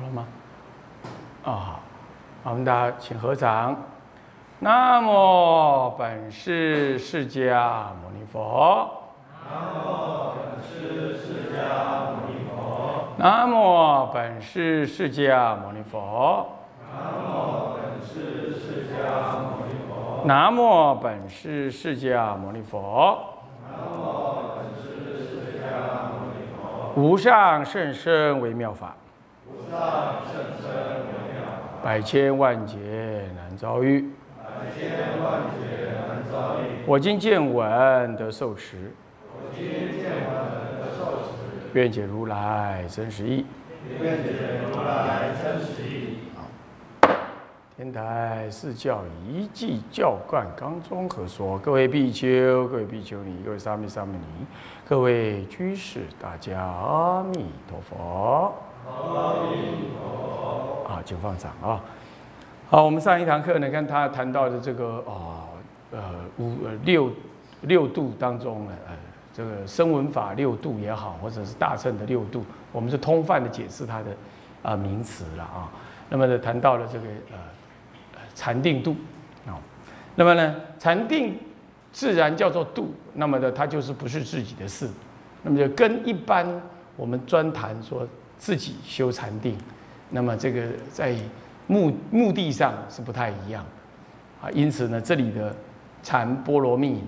好了吗？啊，好，我们大家请合掌。南无本师释迦牟尼佛。南无本师释迦牟尼佛。南无本师释迦牟尼佛。南无本师释迦牟尼佛。南无本师释迦牟尼佛。 无上甚深微妙法，百千万劫难遭遇。我今见闻得受持，愿解如来真实义。天台四教一记教观纲中合说，各位比丘，各位比丘尼，各位沙弥沙弥尼，各位居士，大家阿弥陀佛。阿弥陀佛。啊，请放掌啊。好，我们上一堂课呢，看他谈到的这个六度当中呢，这个声闻法六度也好，或者是大乘的六度，我们是通泛的解释它的名词了啊。那么呢，谈到了这个禅定度啊，那么呢，禅定自然叫做度，那么呢，它就是不是自己的事，那么就跟一般我们专谈说自己修禅定，那么这个在目的上是不太一样啊，因此呢，这里的禅波罗蜜，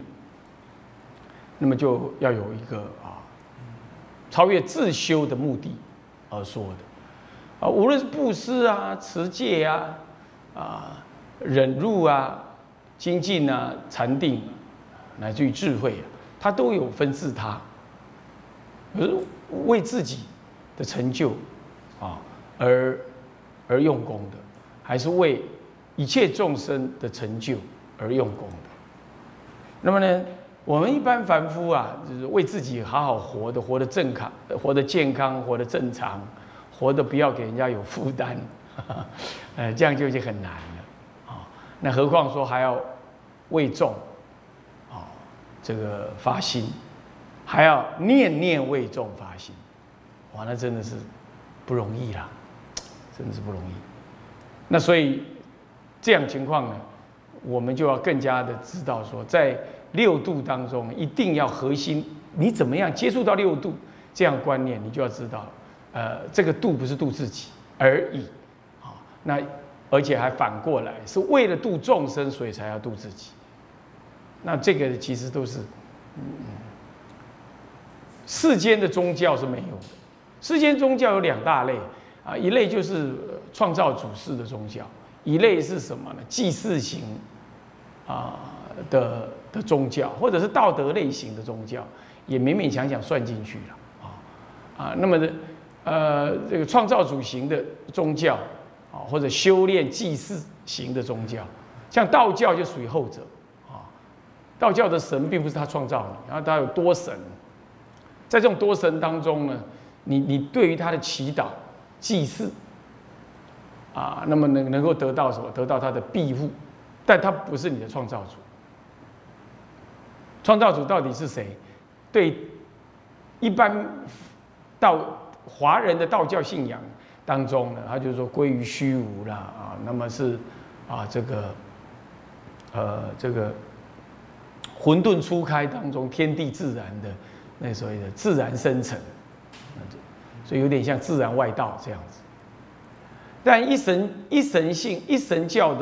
那么就要有一个啊超越自修的目的而说的啊，无论是布施啊、持戒啊。 啊，忍辱啊，精进啊，禅定、啊，乃至于智慧、啊，它都有分自他，可是为自己的成就啊而用功的，还是为一切众生的成就而用功的。那么呢，我们一般凡夫啊，就是为自己好好活的，活得正康，活得健康，活得正常，活得不要给人家有负担。 这样就已经很难了啊！那何况说还要为众啊，这个发心，还要念念为众发心，哇，那真的是不容易啦，真的是不容易。那所以这样情况呢，我们就要更加的知道说，在六度当中，一定要核心，你怎么样接触到六度这样观念，你就要知道，这个度不是度自己而已。 那而且还反过来，是为了度众生，所以才要度自己。那这个其实都是，世间的宗教是没有的。世间宗教有两大类啊，一类就是创造主事的宗教，一类是什么呢？祭祀型啊的宗教，或者是道德类型的宗教，也勉勉强强算进去了啊啊。那么这个创造主型的宗教。 啊，或者修炼祭祀型的宗教，像道教就属于后者啊。道教的神并不是他创造你，然后他有多神，在这种多神当中呢，你对于他的祈祷、祭祀啊，那么能够得到什么？得到他的庇护，但他不是你的创造主。创造主到底是谁？对一般华人的道教信仰。 当中呢，他就说归于虚无啦啊，那么是啊这个混沌初开当中，天地自然的那所谓的自然生成，所以有点像自然外道这样子。但一神教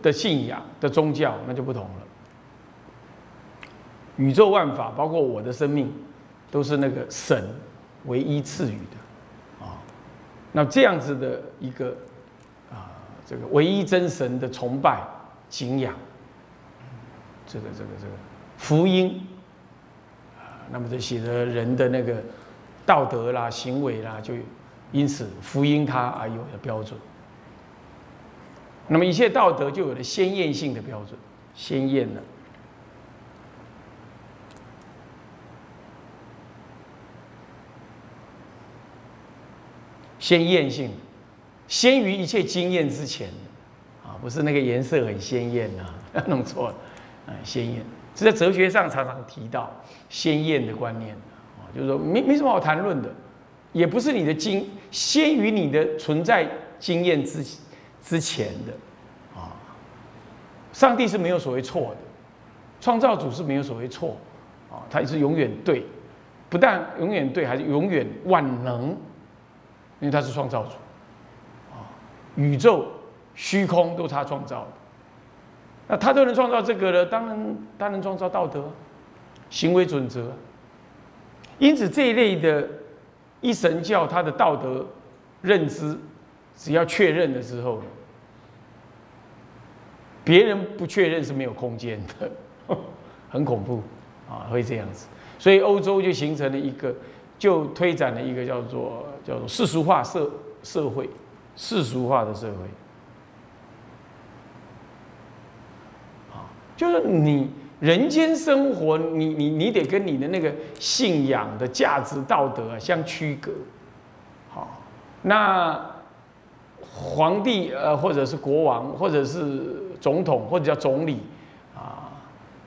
的信仰的宗教那就不同了，宇宙万法包括我的生命都是那个神唯一赐予的。 那这样子的一个啊，这个唯一真神的崇拜、敬仰，这个福音啊，那么这写的人的那个道德啦、行为啦，就因此福音它啊有了标准。那么一切道德就有了鲜艳性的标准，鲜艳了。 鲜艳性，先于一切经验之前，啊，不是那个颜色很鲜艳啊，弄错了，啊，鲜艳，这在哲学上常常提到鲜艳的观念，啊，就是说没什么好谈论的，也不是你的经先于你的存在经验之前的啊。上帝是没有所谓错的，创造主是没有所谓错啊，他是永远对，不但永远对，还是永远万能，因为他是创造主啊，宇宙虚空都是他创造的。 那他都能创造这个了，当然他能创造道德、行为准则。因此这一类的一神教，他的道德认知，只要确认了之后，别人不确认是没有空间的，很恐怖啊，会这样子。所以欧洲就形成了一个，就推展了一个叫做世俗化社会，世俗化的社会。 就是你人间生活，你得跟你的那个信仰的价值、道德啊相区隔。好，那皇帝或者是国王，或者是总统，或者叫总理啊，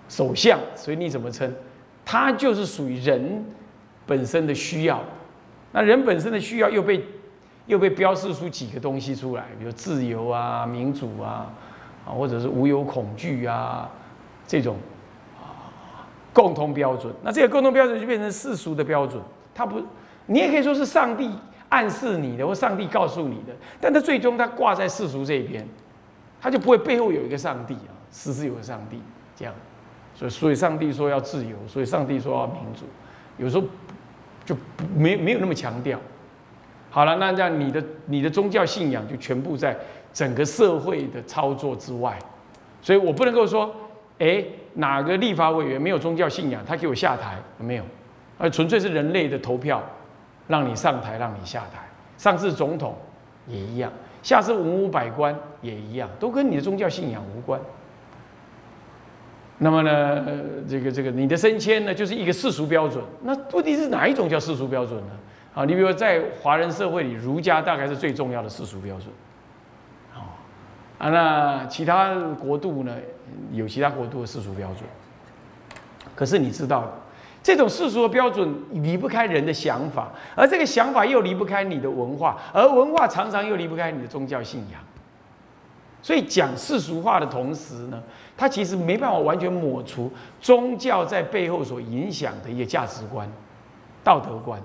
首相，随你怎么称，他就是属于人本身的需要。那人本身的需要又被标示出几个东西出来，比如自由啊、民主啊，或者是无有恐惧啊。 这种共同标准，那这个共同标准就变成世俗的标准。它不，你也可以说是上帝暗示你的，或上帝告诉你的，但它最终它挂在世俗这边，它就不会背后有一个上帝啊，实质有个上帝这样。所以上帝说要自由，所以上帝说要民主，有时候就没有那么强调。好了，那让你的宗教信仰就全部在整个社会的操作之外，所以我不能够说。 哎，哪个立法委员没有宗教信仰？他给我下台有没有？而纯粹是人类的投票，让你上台，让你下台。上次总统也一样，下次文武百官也一样，都跟你的宗教信仰无关。那么呢，这个你的升迁呢，就是一个世俗标准。那问题是哪一种叫世俗标准呢？啊，你比如说在华人社会里，儒家大概是最重要的世俗标准。 啊，那其他国度呢？有其他国度的世俗标准。可是你知道，这种世俗的标准离不开人的想法，而这个想法又离不开你的文化，而文化常常又离不开你的宗教信仰。所以讲世俗化的同时呢，它其实没办法完全抹除宗教在背后所影响的一个价值观、道德观，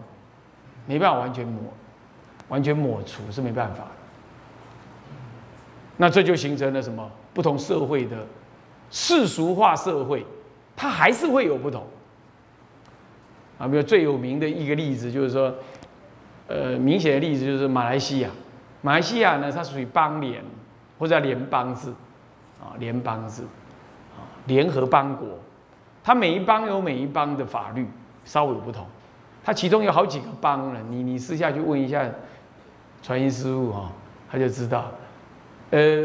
没办法完全抹除是没办法的。 那这就形成了什么？不同社会的世俗化社会，它还是会有不同啊。比如最有名的一个例子就是说，明显的例子就是马来西亚。马来西亚呢，它属于邦联或者叫联邦制啊，联邦制啊，联合邦国。它每一邦有每一邦的法律，稍微不同。它其中有好几个邦呢，你私下去问一下传音师父哈，他就知道。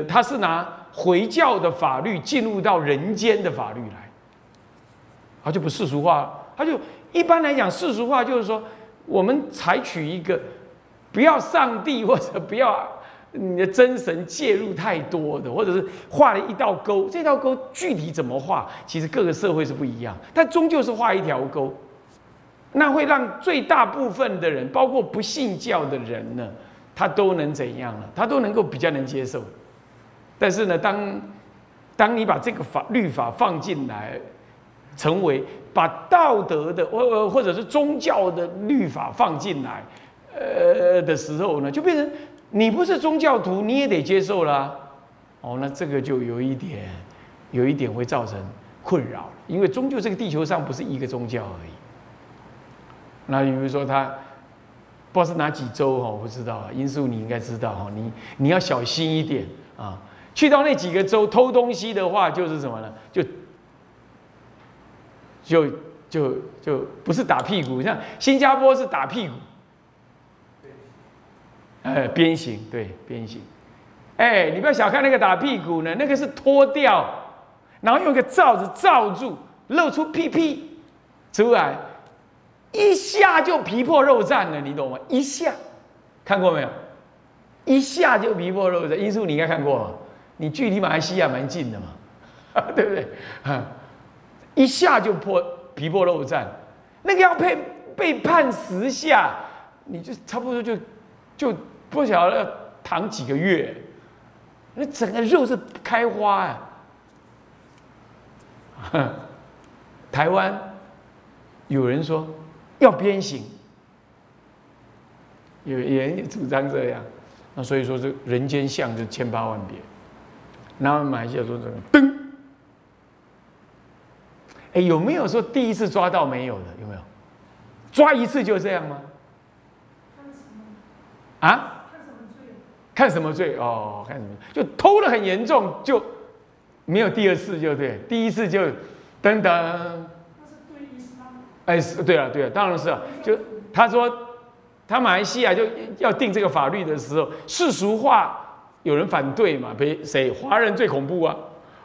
他是拿回教的法律进入到人间的法律来，他就不世俗化了。他就一般来讲，世俗化就是说，我们采取一个不要上帝或者不要你的真神介入太多的，或者是画了一道沟。这道沟具体怎么画，其实各个社会是不一样，但终究是画一条沟。那会让最大部分的人，包括不信教的人呢？ 他都能怎样了？他都能够比较能接受，但是呢，当你把这个律法放进来，成为把道德的或者是宗教的律法放进来，的时候呢，就变成你不是宗教徒，你也得接受啦、啊。哦，那这个就有一点会造成困扰，因为终究这个地球上不是一个宗教而已。那比如说他。 不知道是哪几州哈，我不知道啊。因素你应该知道哈，你要小心一点啊。去到那几个州偷东西的话，就是什么呢？就不是打屁股，像新加坡是打屁股，鞭刑对鞭刑。哎，你不要小看那个打屁股呢，那个是脱掉，然后用一个罩子罩住，露出屁屁出来。 一下就皮破肉绽了，你懂吗？一下，看过没有？一下就皮破肉绽，因素你应该看过嘛？你距离马来西亚蛮近的嘛，对不对？一下就皮破肉绽，那个要被判10下，你就差不多就不晓得要躺几个月，那整个肉是开花啊！台湾有人说要鞭刑，有人主张这样，那所以说这人间相就千差万别。然后马来西亚说这个，噔，哎，有没有说第一次抓到没有的？有没有？抓一次就这样吗？ 啊？看什么罪？哦，看什么？就偷得很严重，就没有第二次，就对，第一次就等等。那是对伊斯兰。哎，是对了，对了，当然是了。就他说，他马来西亚就要定这个法律的时候，世俗化有人反对嘛？谁？华人最恐怖啊！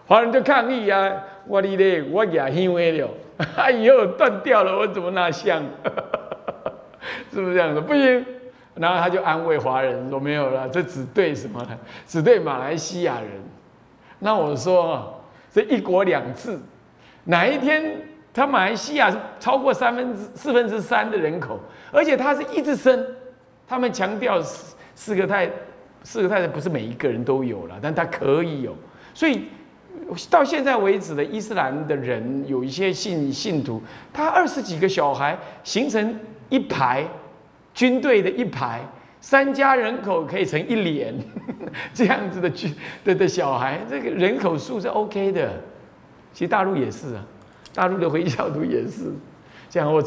华人就抗议啊！我哩嘞，我牙因为了，以后断掉了，我怎么拿香？是不是这样的？不行。 然后他就安慰华人说：“没有了，这只对什么呢？只对马来西亚人。”那我说：“这一国两制，哪一天他马来西亚超过4分之3的人口，而且他是一直生。他们强调四个太太不是每一个人都有了，但他可以有。所以到现在为止的伊斯兰的人，有一些信徒，他20几个小孩形成一排。” 军队的一排，3家人口可以成一连，这样子的小孩，这个人口数是 OK 的。其实大陆也是啊，大陆的回教徒也是。这样，我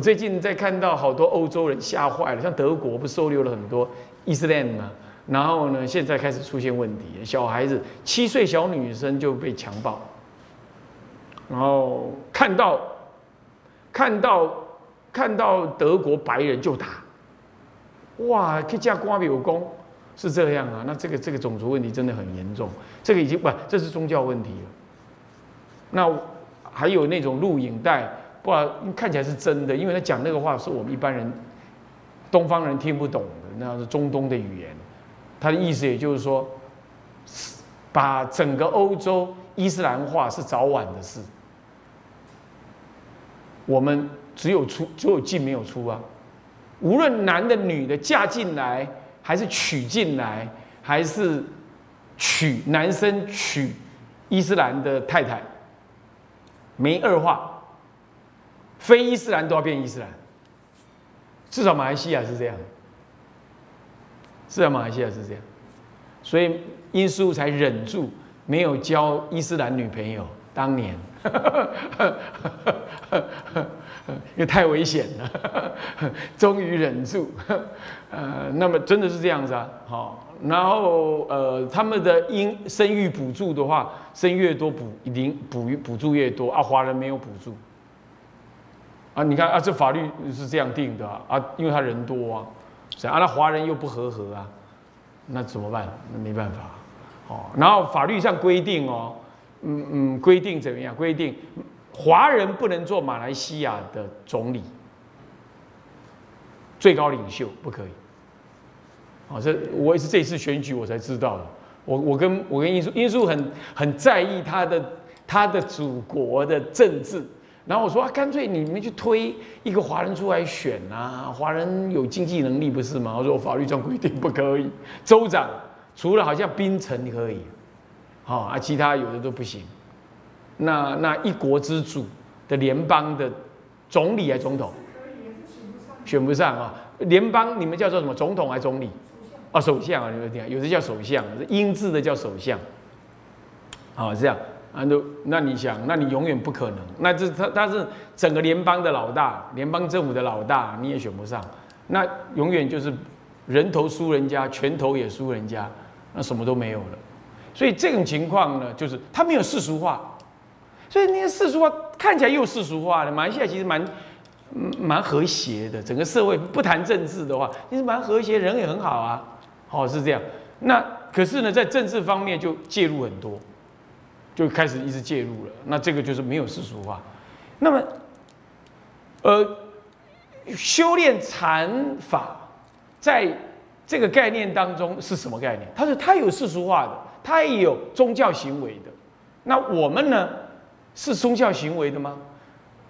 最近在看到好多欧洲人吓坏了，像德国不收留了很多伊斯兰嘛，然后呢，现在开始出现问题，小孩子7岁小女生就被强暴，然后看到德国白人就打，哇！这家瓜比我公是这样啊，那这个种族问题真的很严重，这个已经不，这是宗教问题了。那还有那种录影带，不然看起来是真的，因为他讲那个话是我们一般人东方人听不懂的，那是中东的语言。他的意思也就是说，把整个欧洲伊斯兰化是早晚的事。我们。 只有进没有出啊！无论男的女的嫁进来，还是娶进来，还是男生娶伊斯兰的太太，没二话，非伊斯兰都要变伊斯兰。至少马来西亚是这样，至少马来西亚是这样，所以殷师傅才忍住没有交伊斯兰女朋友。当年。 因为太危险了，终于忍住。那么真的是这样子啊。好，然后他们的生育补助的话，生越多补助越多啊。华人没有补助啊。你看啊，这法律是这样定的 啊，因为他人多啊，啊，那华人又不合啊，那怎么办？那没办法。哦，然后法律上规定哦，规定怎么样？规定。 华人不能做马来西亚的总理，最高领袖不可以。好，这我也是这次选举我才知道的。我跟殷叔很在意他的祖国的政治，然后我说啊，干脆你们去推一个华人出来选啊，华人有经济能力不是吗？我说我法律上规定不可以，州长除了好像槟城可以，好啊，其他有的都不行。 那一国之主的联邦的总理还是总统，选不上啊！联邦你们叫做什么？总统还是总理？啊，首相啊，你们听，有的叫首相，英字的叫首相。好，这样啊，那你想，那你永远不可能。那这他是整个联邦的老大，联邦政府的老大，你也选不上。那永远就是人头输人家，拳头也输人家，那什么都没有了。所以这种情况呢，就是他没有世俗化。 所以那些世俗化看起来又世俗化了。马来西亚其实蛮和谐的，整个社会不谈政治的话，其实蛮和谐，人也很好啊。好、哦、是这样。那可是呢，在政治方面就介入很多，就开始一直介入了。那这个就是没有世俗化。那么，修炼禅法在这个概念当中是什么概念？它有世俗化的，它也有宗教行为的。那我们呢？ 是宗教行为的吗？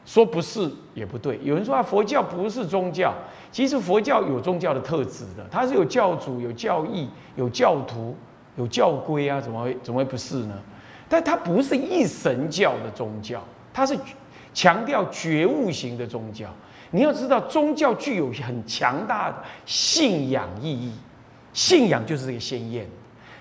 说不是也不对。有人说啊，佛教不是宗教，其实佛教有宗教的特质的，它是有教主、有教义、有教徒、有教规啊，怎么会不是呢？但它不是一神教的宗教，它是强调觉悟型的宗教。你要知道，宗教具有很强大的信仰意义，信仰就是这个鲜艳。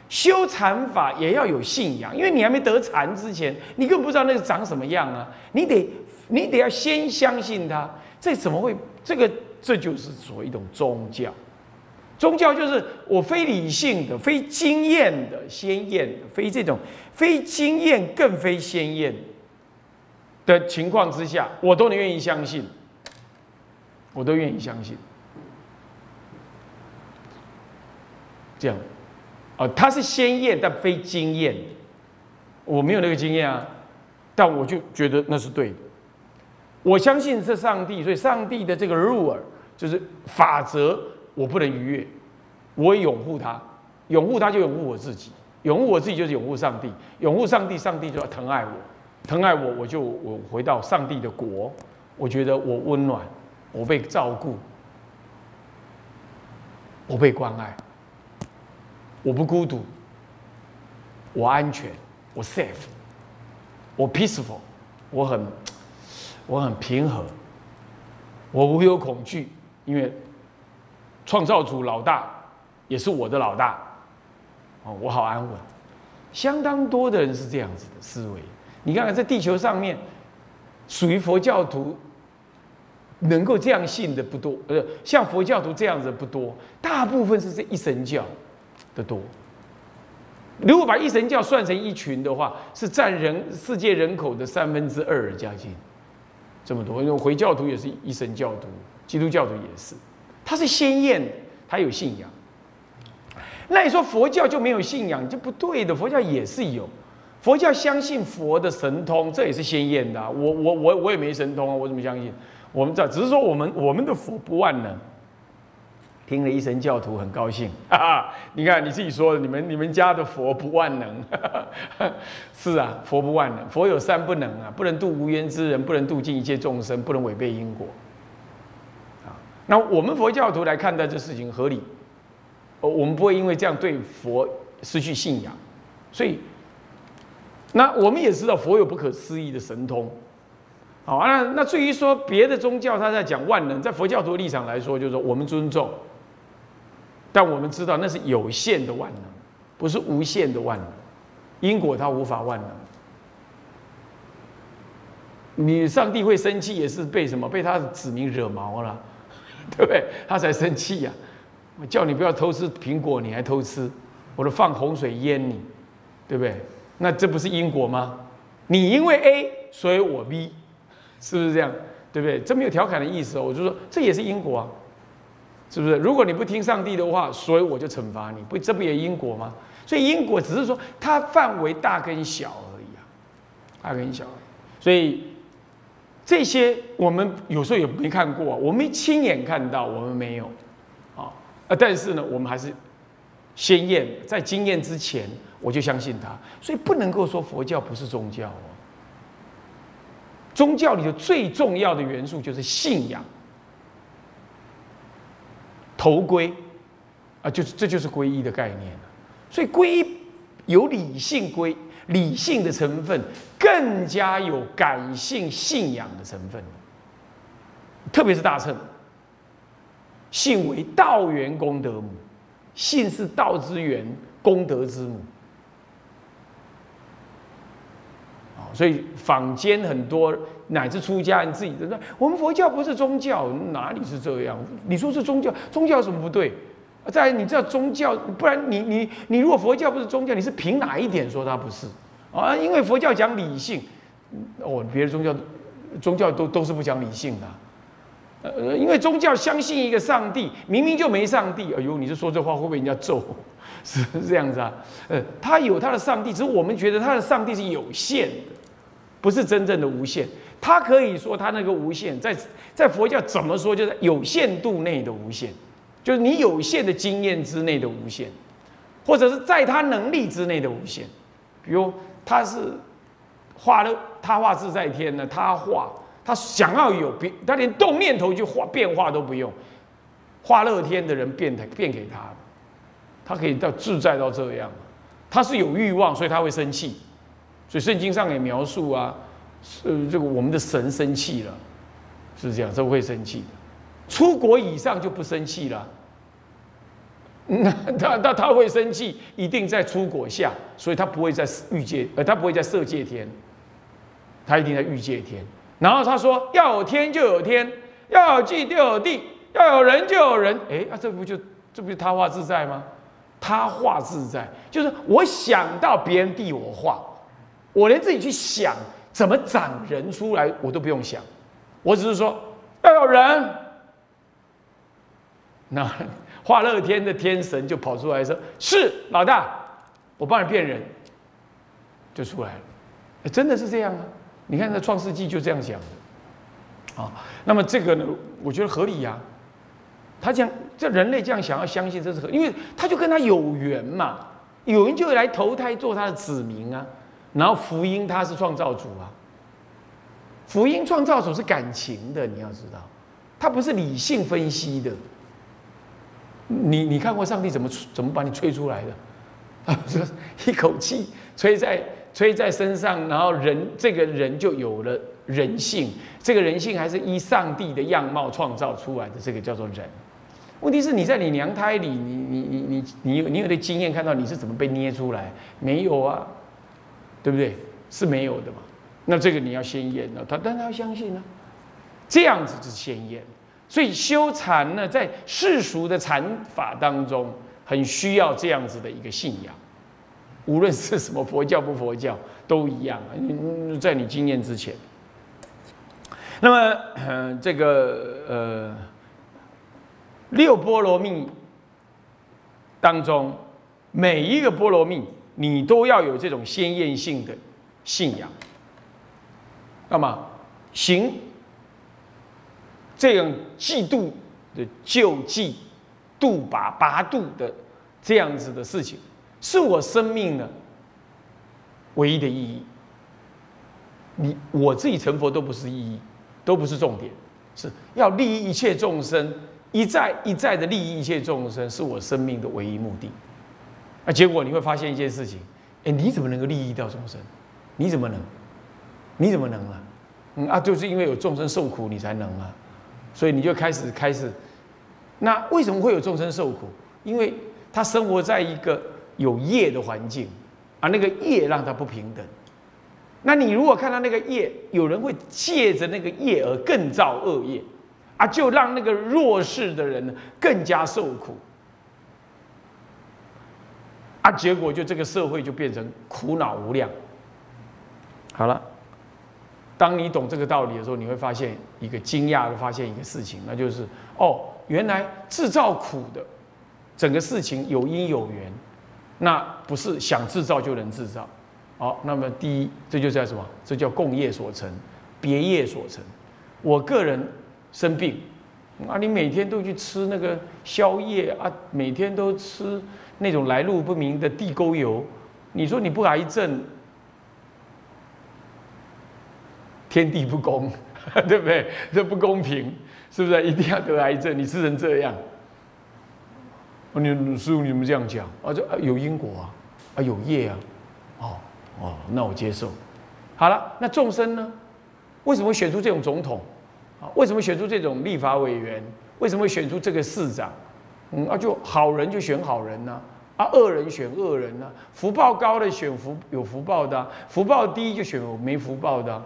修禅法也要有信仰，因为你还没得禅之前，你根本不知道那个长什么样啊！你得要先相信它。这怎么会？这就是所谓一种宗教。宗教就是我非理性的、非经验的、鲜艳的、非这种非经验更非鲜艳的情况之下，我都能愿意相信，我都愿意相信。这样。 哦，它是鲜艳但非经验，我没有那个经验啊，但我就觉得那是对的。我相信是上帝，所以上帝的这个rule就是法则，我不能逾越，我拥护它，拥护它就拥护我自己，拥护我自己就是拥护上帝，拥护上帝，上帝就要疼爱我，疼爱我，我回到上帝的国，我觉得我温暖，我被照顾，我被关爱。 我不孤独，我安全，我 safe， 我 peaceful， 我很平和，我无有恐惧，因为创造主老大也是我的老大，哦，我好安稳。相当多的人是这样子的思维。你看看在地球上面，属于佛教徒能够这样信的不多，像佛教徒这样子的不多，大部分是这一神教。 的多，如果把一神教算成一群的话，是占世界人口的2/3将近，这么多。因为回教徒也是一神教徒，基督教徒也是，它是鲜艳，它有信仰。那你说佛教就没有信仰，这不对的。佛教也是有，佛教相信佛的神通，这也是鲜艳的、啊。我也没神通啊，我怎么相信？我们这只是说我们的佛不万能。 听了一神教徒很高兴，哈哈！你看你自己说的，你们家的佛不万能，哈哈，是啊，佛不万能，佛有三不能啊，不能度无缘之人，不能度尽一切众生，不能违背因果。啊，那我们佛教徒来看待这事情合理，我们不会因为这样对佛失去信仰，所以，那我们也知道佛有不可思议的神通。 好，那至于说别的宗教，他在讲万能，在佛教徒的立场来说，就是说我们尊重，但我们知道那是有限的万能，不是无限的万能。因果它无法万能，你上帝会生气也是被什么？被他的子民惹毛了，对不对？他才生气呀、啊！我叫你不要偷吃苹果，你还偷吃，我都放洪水淹你，对不对？那这不是因果吗？你因为 A， 所以我 B。 是不是这样？对不对？这没有调侃的意思哦，我就说这也是因果啊，是不是？如果你不听上帝的话，所以我就惩罚你，不，这不也因果吗？所以因果只是说它范围大跟小而已啊，大跟小而已。所以这些我们有时候也没看过、啊，我们亲眼看到，我们没有啊，但是呢，我们还是先验，在经验之前我就相信它，所以不能够说佛教不是宗教哦。 宗教里的最重要的元素就是信仰、头盔啊，这就是皈依的概念了。所以皈依有理性的成分，更加有感性信仰的成分。特别是大乘，信为道源功德母，信是道之源，功德之母。 所以坊间很多乃至出家人自己都说，我们佛教不是宗教，哪里是这样？你说是宗教，宗教有什么不对？再来，你知道宗教，不然你如果佛教不是宗教，你是凭哪一点说它不是啊？因为佛教讲理性，哦，别的宗教都是不讲理性的、啊，因为宗教相信一个上帝，明明就没上帝，哎呦，你就说这话会不会人家揍？是这样子啊，他有他的上帝，只是我们觉得他的上帝是有限的。 不是真正的无限，他可以说他那个无限，在佛教怎么说，就是有限度内的无限，就是你有限的经验之内的无限，或者是在他能力之内的无限。比如他是画自在天呢，他画他想要有别，他连动念头去化变化都不用，化乐天的人变给他的，他可以到自在到这样。他是有欲望，所以他会生气。所以圣经上也描述啊，这个我们的神生气了，是这样，这会生气的。出国以上就不生气了。 他会生气，一定在出果下，所以他不会在欲界，他不会在色界天，他一定在欲界天。然后他说，要有天就有天，要有地就有地，要有人就有人。哎，这不就他化自在吗？他化自在就是我想到别人地我化，我连自己去想怎么长人出来我都不用想，我只是说要有人，那。 化乐天的天神就跑出来说：“是老大，我帮你变人。”就出来了，欸，真的是这样啊！你看那《创世纪》就这样讲的啊。那么这个呢，我觉得合理呀，啊。他讲这人类这样想要相信，这是合理，因为他就跟他有缘嘛，有人就会来投胎做他的子民啊。然后福音他是创造主啊，福音创造主是感情的，你要知道，他不是理性分析的。 你看过上帝怎么把你吹出来的？啊，一口气吹在身上，然后这个人就有了人性。这个人性还是依上帝的样貌创造出来的，这个叫做人。问题是你在你娘胎里，你有的经验看到你是怎么被捏出来？没有啊，对不对？是没有的嘛。那这个你要先验了，但他要相信啊，这样子就是先验。 所以修禅呢，在世俗的禅法当中，很需要这样子的一个信仰，无论是什么佛教不佛教都一样，在你经验之前。那么，这个六波罗蜜当中，每一个波罗蜜，你都要有这种先验性的信仰。那么行。 这样嫉妒的救济、度拔度的这样子的事情，是我生命的唯一的意义。我自己成佛都不是意义，都不是重点，是要利益一切众生，一再的利益一切众生，是我生命的唯一目的。啊，结果你会发现一件事情，哎，你怎么能够利益到众生？你怎么能？你怎么能啊？就是因为有众生受苦，你才能啊。 所以你就开始，那为什么会有众生受苦？因为他生活在一个有业的环境啊，那个业让他不平等。那你如果看到那个业，有人会借着那个业而更造恶业啊，就让那个弱势的人呢更加受苦啊，结果就这个社会就变成苦恼无量。好了。 当你懂这个道理的时候，你会发现一个惊讶的发现一个事情，那就是哦，原来制造苦的整个事情有因有缘，那不是想制造就能制造。好，那么第一，这就叫什么？这叫共业所成，别业所成。我个人生病啊，你每天都去吃那个宵夜啊，每天都吃那种来路不明的地沟油，你说你不癌症？ 天地不公，对不对？这不公平，是不是？一定要得癌症，你吃成这样。你师父你们这样讲啊，这有因果啊，啊有业啊，哦，那我接受。好了，那众生呢？为什么选出这种总统？啊，为什么选出这种立法委员？为什么选出这个市长？就好人就选好人呐，啊，恶人选恶人呐，福报高的选有福报的，福报低就选没福报的。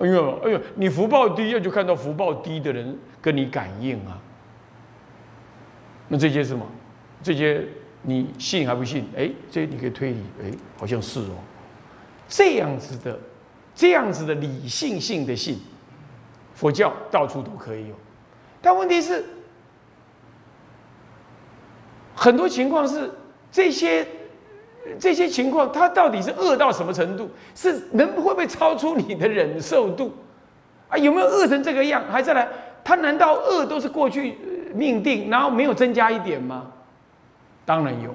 哎呦，你福报低，就看到福报低的人跟你感应啊。那这些是什么？这些你信还不信？哎，这些你可以推理，哎，好像是哦。这样子的理性性的信，佛教到处都可以有。但问题是，很多情况是这些情况，它到底是恶到什么程度？是会不会超出你的忍受度？啊，有没有恶成这个样？还再来，它难道恶都是过去命定，然后没有增加一点吗？当然有。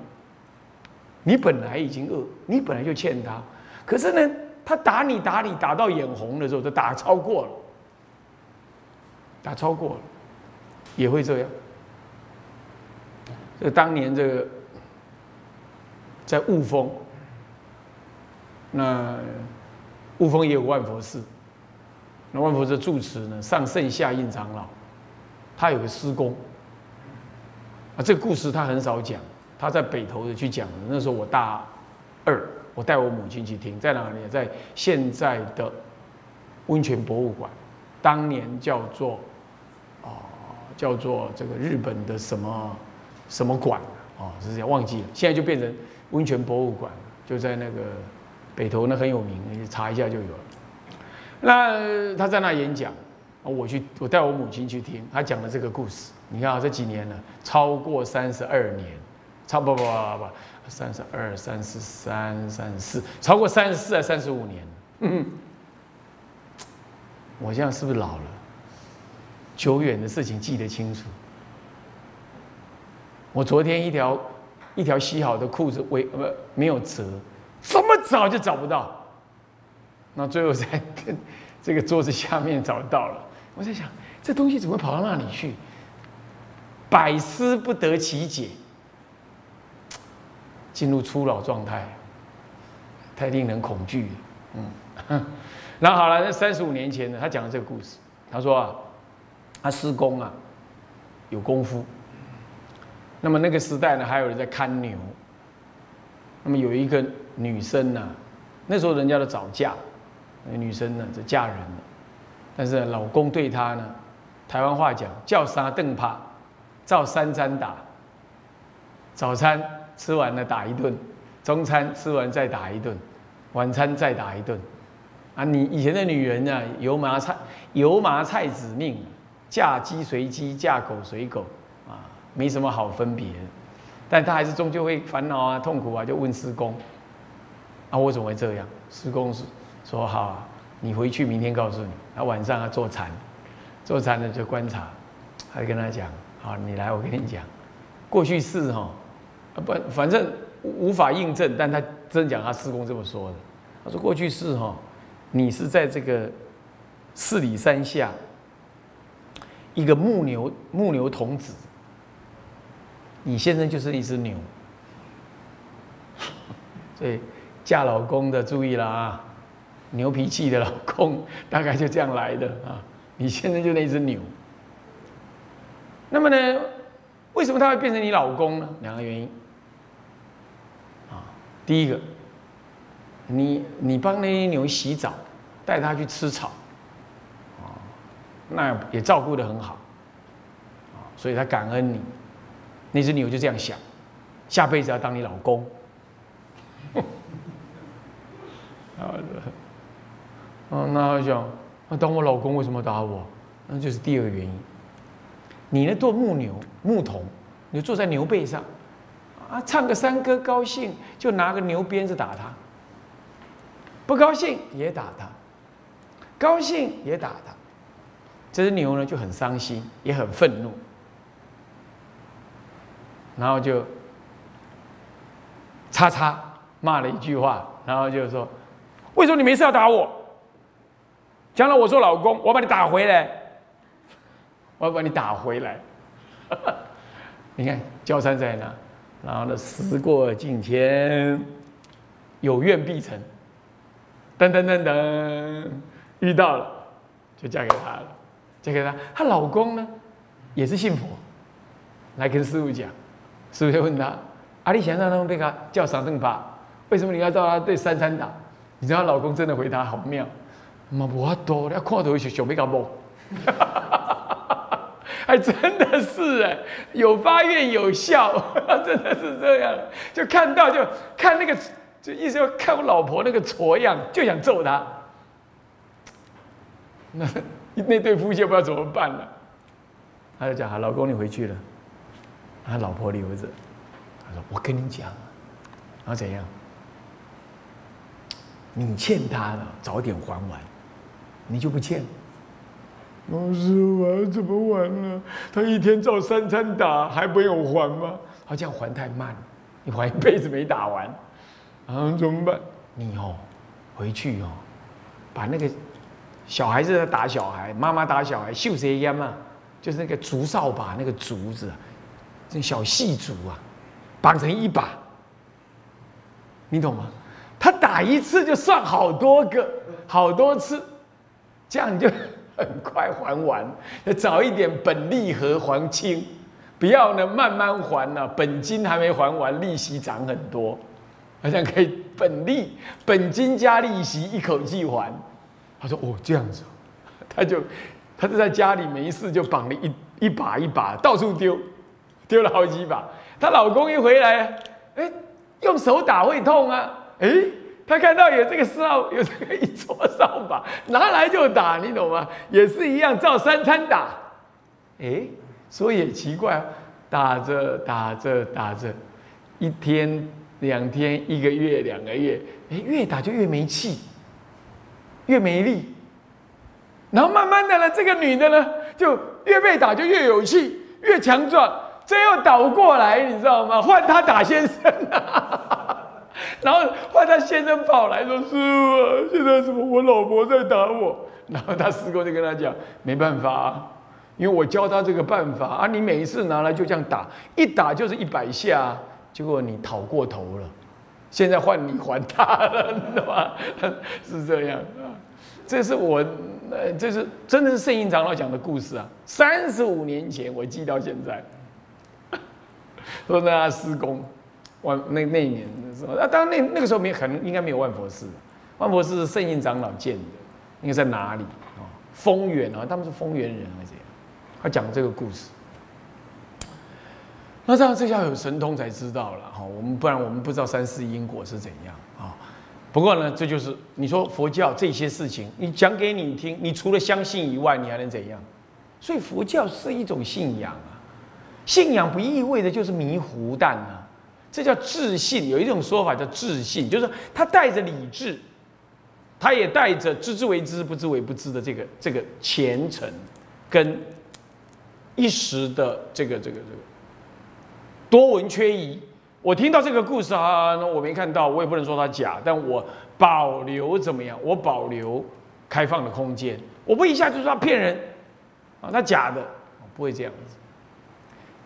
你本来已经恶，你本来就欠他，可是呢，他打你打到眼红的时候，都打超过了。打超过了，也会这样。这当年这个在雾峰，那雾峰也有万佛寺，那万佛寺住持呢上圣下印长老，他有个师公。啊，这个故事他很少讲，他在北投的去讲的。那时候我大二，我带我母亲去听，在哪里？在现在的温泉博物馆，当年叫做这个日本的什么什么馆哦，是这样忘记了。现在就变成温泉博物馆，就在那个北投，那很有名，你查一下就有了。那他在那演讲。我带我母亲去听，她讲了这个故事。你看啊，这几年了，超过32年，差不多32、33、34，超过34还35年。嗯，我这样是不是老了？久远的事情记得清楚。我昨天一条洗好的裤子没有折，这么早就找不到，那最后才跟这个桌子下面找到了。我在想，这东西怎么跑到那里去？百思不得其解，进入初老状态，太令人恐惧了。嗯，那好了，那35年前呢，他讲了这个故事。他说啊，他师公啊有功夫，那么那个时代呢，还有人在看牛。那么有一个女生呢、啊，那时候人家都早嫁。女生呢，这嫁人了，但是老公对她呢，台湾话讲叫三顿拍，照三餐打。早餐吃完了打一顿，中餐吃完再打一顿，晚餐再打一顿。啊，你以前的女人呢、啊，油麻菜籽命，嫁鸡随鸡，嫁狗随狗，啊，没什么好分别。但她还是终究会烦恼啊、痛苦啊，就问师公，啊，我怎么会这样？师公是。说好、啊，你回去明天告诉你。他晚上要坐禅，坐禅呢就观察，还跟他讲：好，你来，我跟你讲，过去是哈，反正无法印证，但他真讲他师公这么说的。他说过去是哈，你是在这个四里山下一个牧牛童子，你现在就是一只牛，所以嫁老公的注意了啊。牛脾气的老公大概就这样来的啊！你现在就那只牛。那么呢，为什么他会变成你老公呢？两个原因啊。第一个，你帮那些牛洗澡，带它去吃草，啊，那也照顾得很好，啊，所以他感恩你。那只牛就这样想，下辈子要当你老公。好的。嗯，那我想，那当我老公为什么打我？那就是第二个原因。你呢，做牧童，你坐在牛背上，啊，唱个山歌高兴，就拿个牛鞭子打他；不高兴也打他，高兴也打他。这只牛呢就很伤心，也很愤怒，然后就叉叉骂了一句话，然后就说：“为什么你没事要打我？”将来我做老公，我把你打回来，我要把你打回来。你看，交战在哪？然后呢，时过境迁，有愿必成。噔噔噔噔，遇到了，就嫁给他了。嫁给他，她老公呢，也是信佛，来跟师父讲。师父就问他：“阿里想让他们被他叫三顿打，为什么你要叫他对三餐打？”你知道，老公真的回答好妙。嘛，无法度，你看到想要甲摸，还真的是哎，有发愿有效，真的是这样。就看到就看那个，就意思要看我老婆那个挫样，就想揍她。那对夫妻不知道怎么办了、啊，他就讲：“老公，你回去了。”他老婆留着，他说：“我跟你讲，然后怎样？你欠他的，早点还完。”你就不欠。老师，我要怎么还呢？他一天照3餐打，还没有还吗？他这样还太慢了，你还一辈子没打完，然后怎么办？你哦，回去哦，把那个小孩子在打小孩，妈妈打小孩，秀谁烟嘛？就是那个竹扫把，那个竹子，这小细竹啊，绑成一把，你懂吗？他打一次就算好多个，好多次，这样你就很快还完。要早一点本利和还清，不要呢慢慢还啊，本金还没还完，利息涨很多，好像可以本金加利息一口气还。 他说：“哦，这样子，他就在家里没事就绑了一把，到处丢，丢了好几把。她老公一回来，哎，用手打会痛啊，哎，她看到有这个扫，有这个一撮扫把，拿来就打，你懂吗？也是一样，照三餐打。哎，说也奇怪，打着打着打着，一天两天，一个月两个月，哎，越打就越没气。” 越没力，然后慢慢的呢，这个女的呢，就越被打就越有气，越强壮。这又倒过来，你知道吗？换她打先生、啊，然后换她先生跑来说：“师父啊，现在什么我老婆在打我。”然后他师父就跟他讲：“没办法、啊，因为我教她这个办法啊，你每一次拿来就这样打，一打就是100下、啊，结果你讨过头了。” 现在换你还他了，你懂吗？是这样啊，这是我，这是真的是圣严长老讲的故事啊。35年前我记到现在，说那他施工，那一年的时候，啊，当然那个时候没可能应该没有万佛寺，万佛寺是圣严长老建的，应该在哪里啊？丰原啊，他们是丰原人而且他讲这个故事。 那这样，这要有神通才知道了哈。不然我们不知道三世因果是怎样啊。不过呢，这就是你说佛教这些事情，你讲给你听，你除了相信以外，你还能怎样？所以佛教是一种信仰啊。信仰不意味着就是迷糊蛋啊，这叫智信。有一种说法叫智信，就是他带着理智，他也带着知之为知，不知为不知的这个虔诚跟一时的这个。 多闻缺疑，我听到这个故事啊，那我没看到，我也不能说它假，但我保留怎么样？我保留开放的空间，我不一下就说他骗人啊，他假的，不会这样子。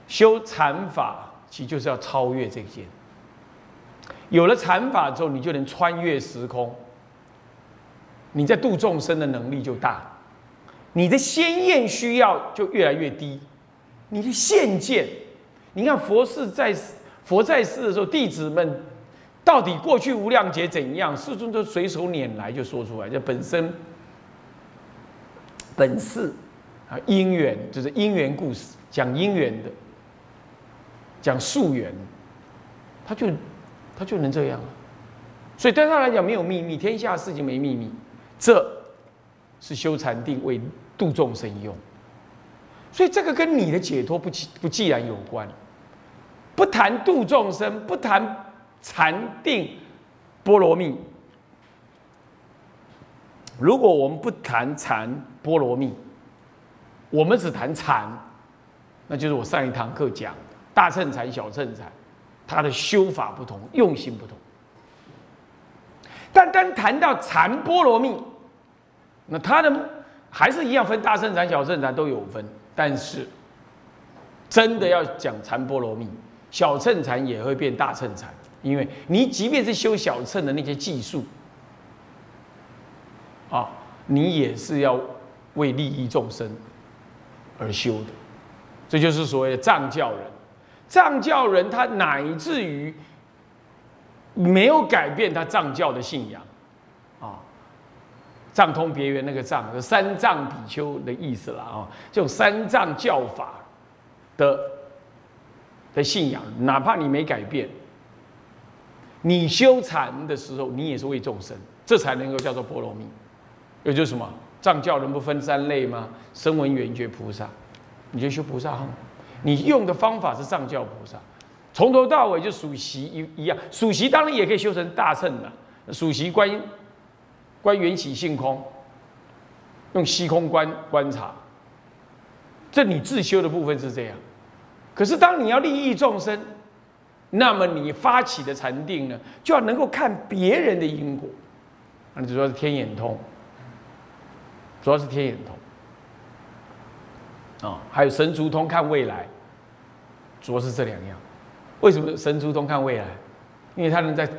修禅法其实就是要超越这些，有了禅法之后，你就能穿越时空，你在度众生的能力就大，你的先验需要就越来越低，你的现见。 你看佛在世的时候，弟子们到底过去无量劫怎样，世尊都随手拈来就说出来，这本身本事啊，因缘就是因缘故事，讲因缘的，讲宿缘，他就能这样啊。所以对他来讲没有秘密，天下事情没秘密，这是修禅定为度众生用。 所以这个跟你的解脱既然有关，不谈度众生，不谈禅定波罗蜜。如果我们不谈禅波罗蜜，我们只谈禅，那就是我上一堂课讲的大乘禅、小乘禅，它的修法不同，用心不同。但单谈到禅波罗蜜，那它的还是一样分大乘禅、小乘禅都有分。 但是，真的要讲禅波罗蜜，小乘禅也会变大乘禅，因为你即便是修小乘的那些技术，啊，你也是要为利益众生而修的，这就是所谓的藏教人。藏教人他乃至于没有改变他藏教的信仰，啊。 藏通别圆那个藏，三藏比丘的意思啦啊，这种三藏教法的信仰，哪怕你没改变，你修禅的时候，你也是为众生，这才能够叫做波罗蜜。也就是什么藏教人不分3类吗？声闻缘觉菩萨，你就修菩萨行，你用的方法是藏教菩萨，从头到尾就数息一样，数息当然也可以修成大乘的，数息观音。 观缘起性空，用息空观察，这你自修的部分是这样。可是当你要利益众生，那么你发起的禅定呢，就要能够看别人的因果，那就说是天眼通。主要是天眼通啊，还有神足通看未来，主要是这两样。为什么神足通看未来？因为它能在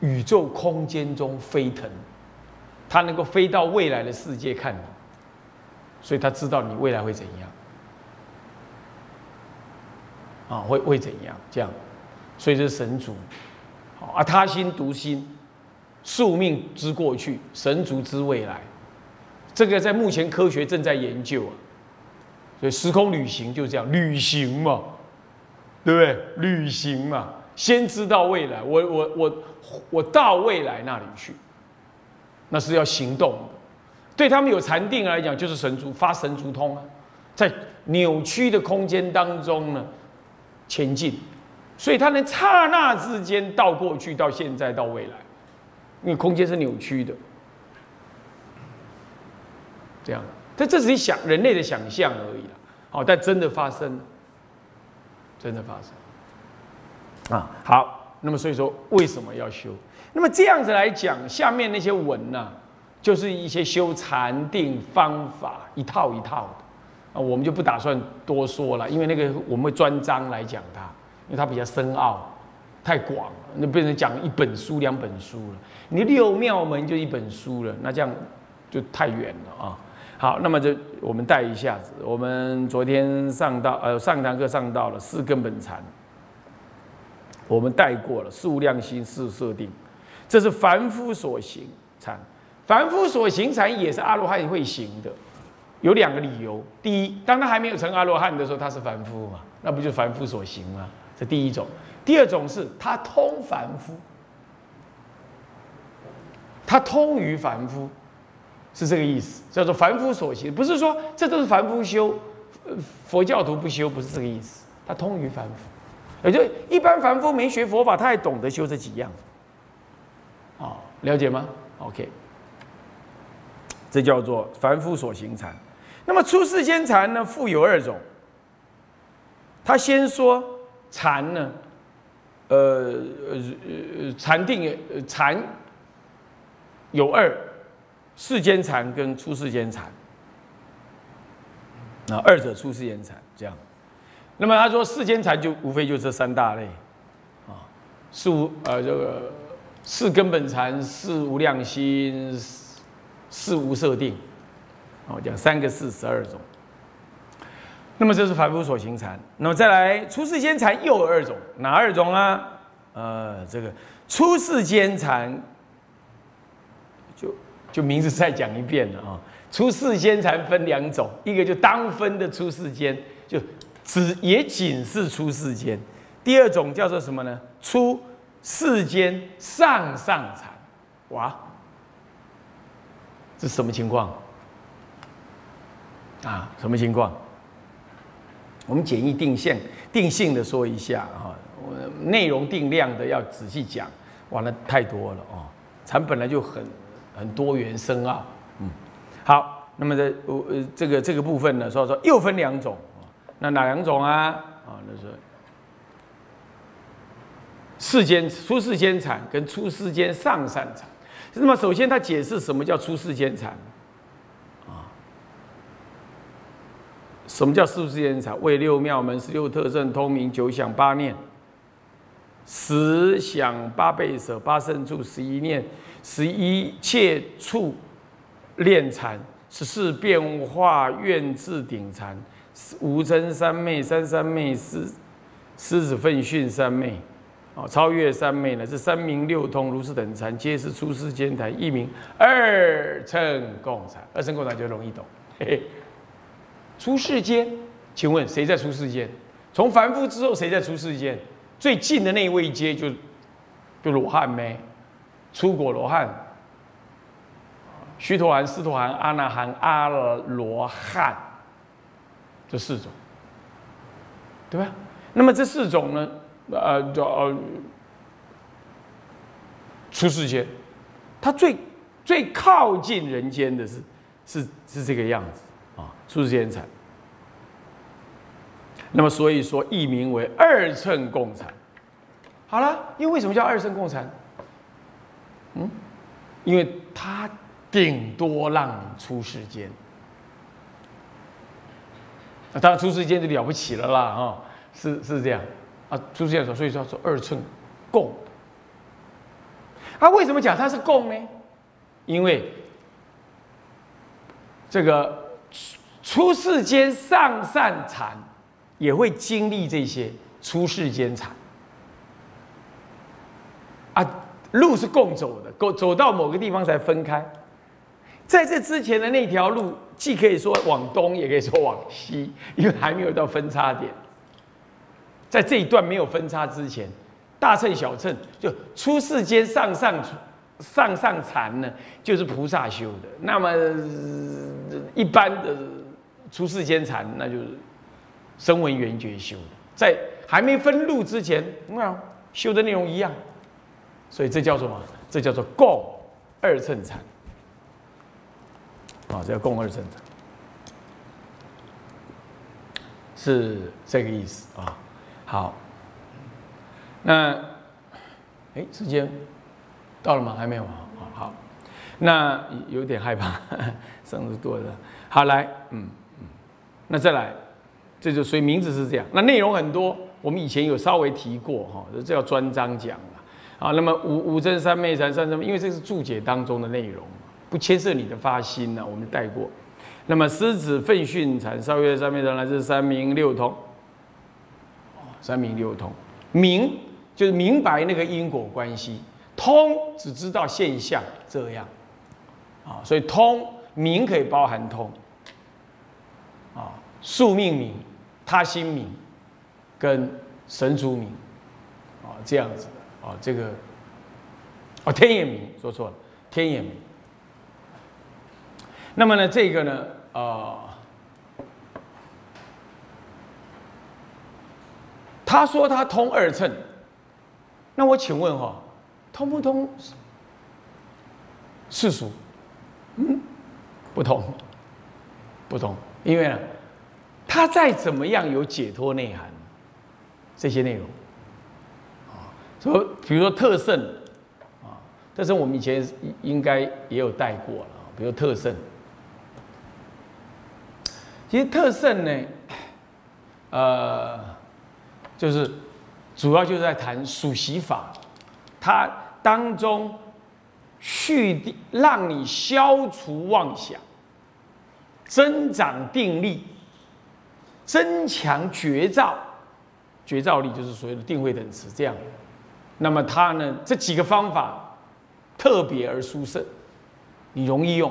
宇宙空间中飞腾，它能够飞到未来的世界看你，所以它知道你未来会怎样啊，会怎样这样，所以这是神足。啊，他心独心，宿命之过去，神足之未来。这个在目前科学正在研究啊，所以时空旅行就这样，旅行嘛，对不对？旅行嘛，先知道未来，我到未来那里去，那是要行动的。对他们有禅定来讲，就是神足发神足通啊，在扭曲的空间当中呢前进，所以他能刹那之间到过去、到现在、到未来，因为空间是扭曲的。这样，但这只是人类的想象而已啦。好，但真的发生，真的发生啊！好，那么所以说为什么要修？那么这样子来讲，下面那些文呢、啊，就是一些修禅定方法一套一套的啊，我们就不打算多说了，因为那个我们会专章来讲它，因为它比较深奥，太广了，那变成讲一本书、两本书了。你六妙门就一本书了，那这样就太远了啊！好，那么就我们带一下子，我们昨天上堂课上到了四根本禅，我们带过了四无量心、四摄定，这是凡夫所行禅。凡夫所行禅也是阿罗汉会行的，有两个理由：第一，当他还没有成阿罗汉的时候，他是凡夫嘛，那不就凡夫所行吗？这第一种。第二种是他通凡夫，他通于凡夫。是这个意思，叫做凡夫所行，不是说这都是凡夫修，佛教徒不修，不是这个意思。他通于凡夫，也就一般凡夫没学佛法，他也懂得修这几样，啊，了解吗 ？OK， 这叫做凡夫所行禅。那么出世间禅呢，复有二种。他先说禅呢，禅定禅有二。世间禅跟出世间禅，那二者出世间禅这样。那么他说世间禅就无非就这三大类，啊，四根本禅、四无量心、四无色定，我讲三个四十二种。那么这是凡夫所行禅。那么再来出世间禅又有二种，哪二种啊？这个出世间禅就名字再讲一遍了啊！出世间禅分两种，一个就当分的出世间，就也仅是出世间；第二种叫做什么呢？出世间上上禅。哇，这是什么情况啊？什么情况？我们简易定性的说一下啊，内容定量的要仔细讲，完了太多了哦。禅本来就很多元深奥，嗯，好，那么这个部分呢，说又分两种，那哪两种啊？啊，那是出世间禅跟出世间上善禅。那么首先他解释什么叫出世间禅，啊，什么叫出世间禅？为六妙门、16特胜、通明、九想、八念。十想八倍舍八胜处11念11切处练禅14变化愿置顶禅无嗔三昧三昧狮子奋训三昧啊超越三昧呢这三明六通如是等禅皆是出世间禅一名二乘共禅二乘共禅就容易懂嘿嘿出世间，请问谁在出世间？从凡夫之后谁在出世间？最近的那一位阶就罗汉呗，出果罗汉、须陀洹、斯陀洹、阿那含、阿罗汉，这四种，对吧？那么这四种呢，出世间，它最靠近人间的是这个样子啊，出世间禅。那么，所以说译名为二乘共禅。好了，因为什么叫二乘共禅？嗯，因为它顶多让你出世间。那当然出世间就了不起了啦，哈，是这样啊，出世间所以说叫做二乘共。他为什么讲它是共呢？因为这个出世间上善禅也会经历这些出世间禅。 啊，路是共走的，走到某个地方才分开。在这之前的那条路，既可以说往东，也可以说往西，因为还没有到分叉点。在这一段没有分叉之前，大乘小乘就出世间上上禅呢，就是菩萨修的；那么一般的出世间禅，那就是声闻缘觉修的。在还没分路之前，那修的内容一样。 所以这叫做什么？这叫做共二乘禅，啊，这叫共二乘禅，是这个意思啊。好，那时间到了吗？还没有啊。好，那有点害怕，生日多的。好，来，那再来，这就所以名字是这样。那内容很多，我们以前有稍微提过哈，这叫专章讲。 啊，那么五真三昧禅三什么？因为这是注解当中的内容，不牵涉你的发心呢、啊，我们带过。那么狮子奋训禅、少月三昧禅来自三明六通，三明六通，明就是明白那个因果关系，通只知道现象这样，啊，所以通明可以包含通，啊，宿命明、他心明跟神足明，啊，这样子。 哦，这个，哦，天也明，说错了，天也明。那么呢，这个呢，他说他通二乘，那我请问哈、哦，通不通世俗？嗯，不通，不通，因为呢，他再怎么样有解脱内涵，这些内容。 比如说特胜，啊，特胜我们以前应该也有带过了。比如特胜，其实特胜呢，就是主要就是在谈属习法，它当中去让你消除妄想，增长定力，增强觉照，觉照力就是所谓的定慧等持这样。 那么它呢？这几个方法特别而殊胜，你容易用，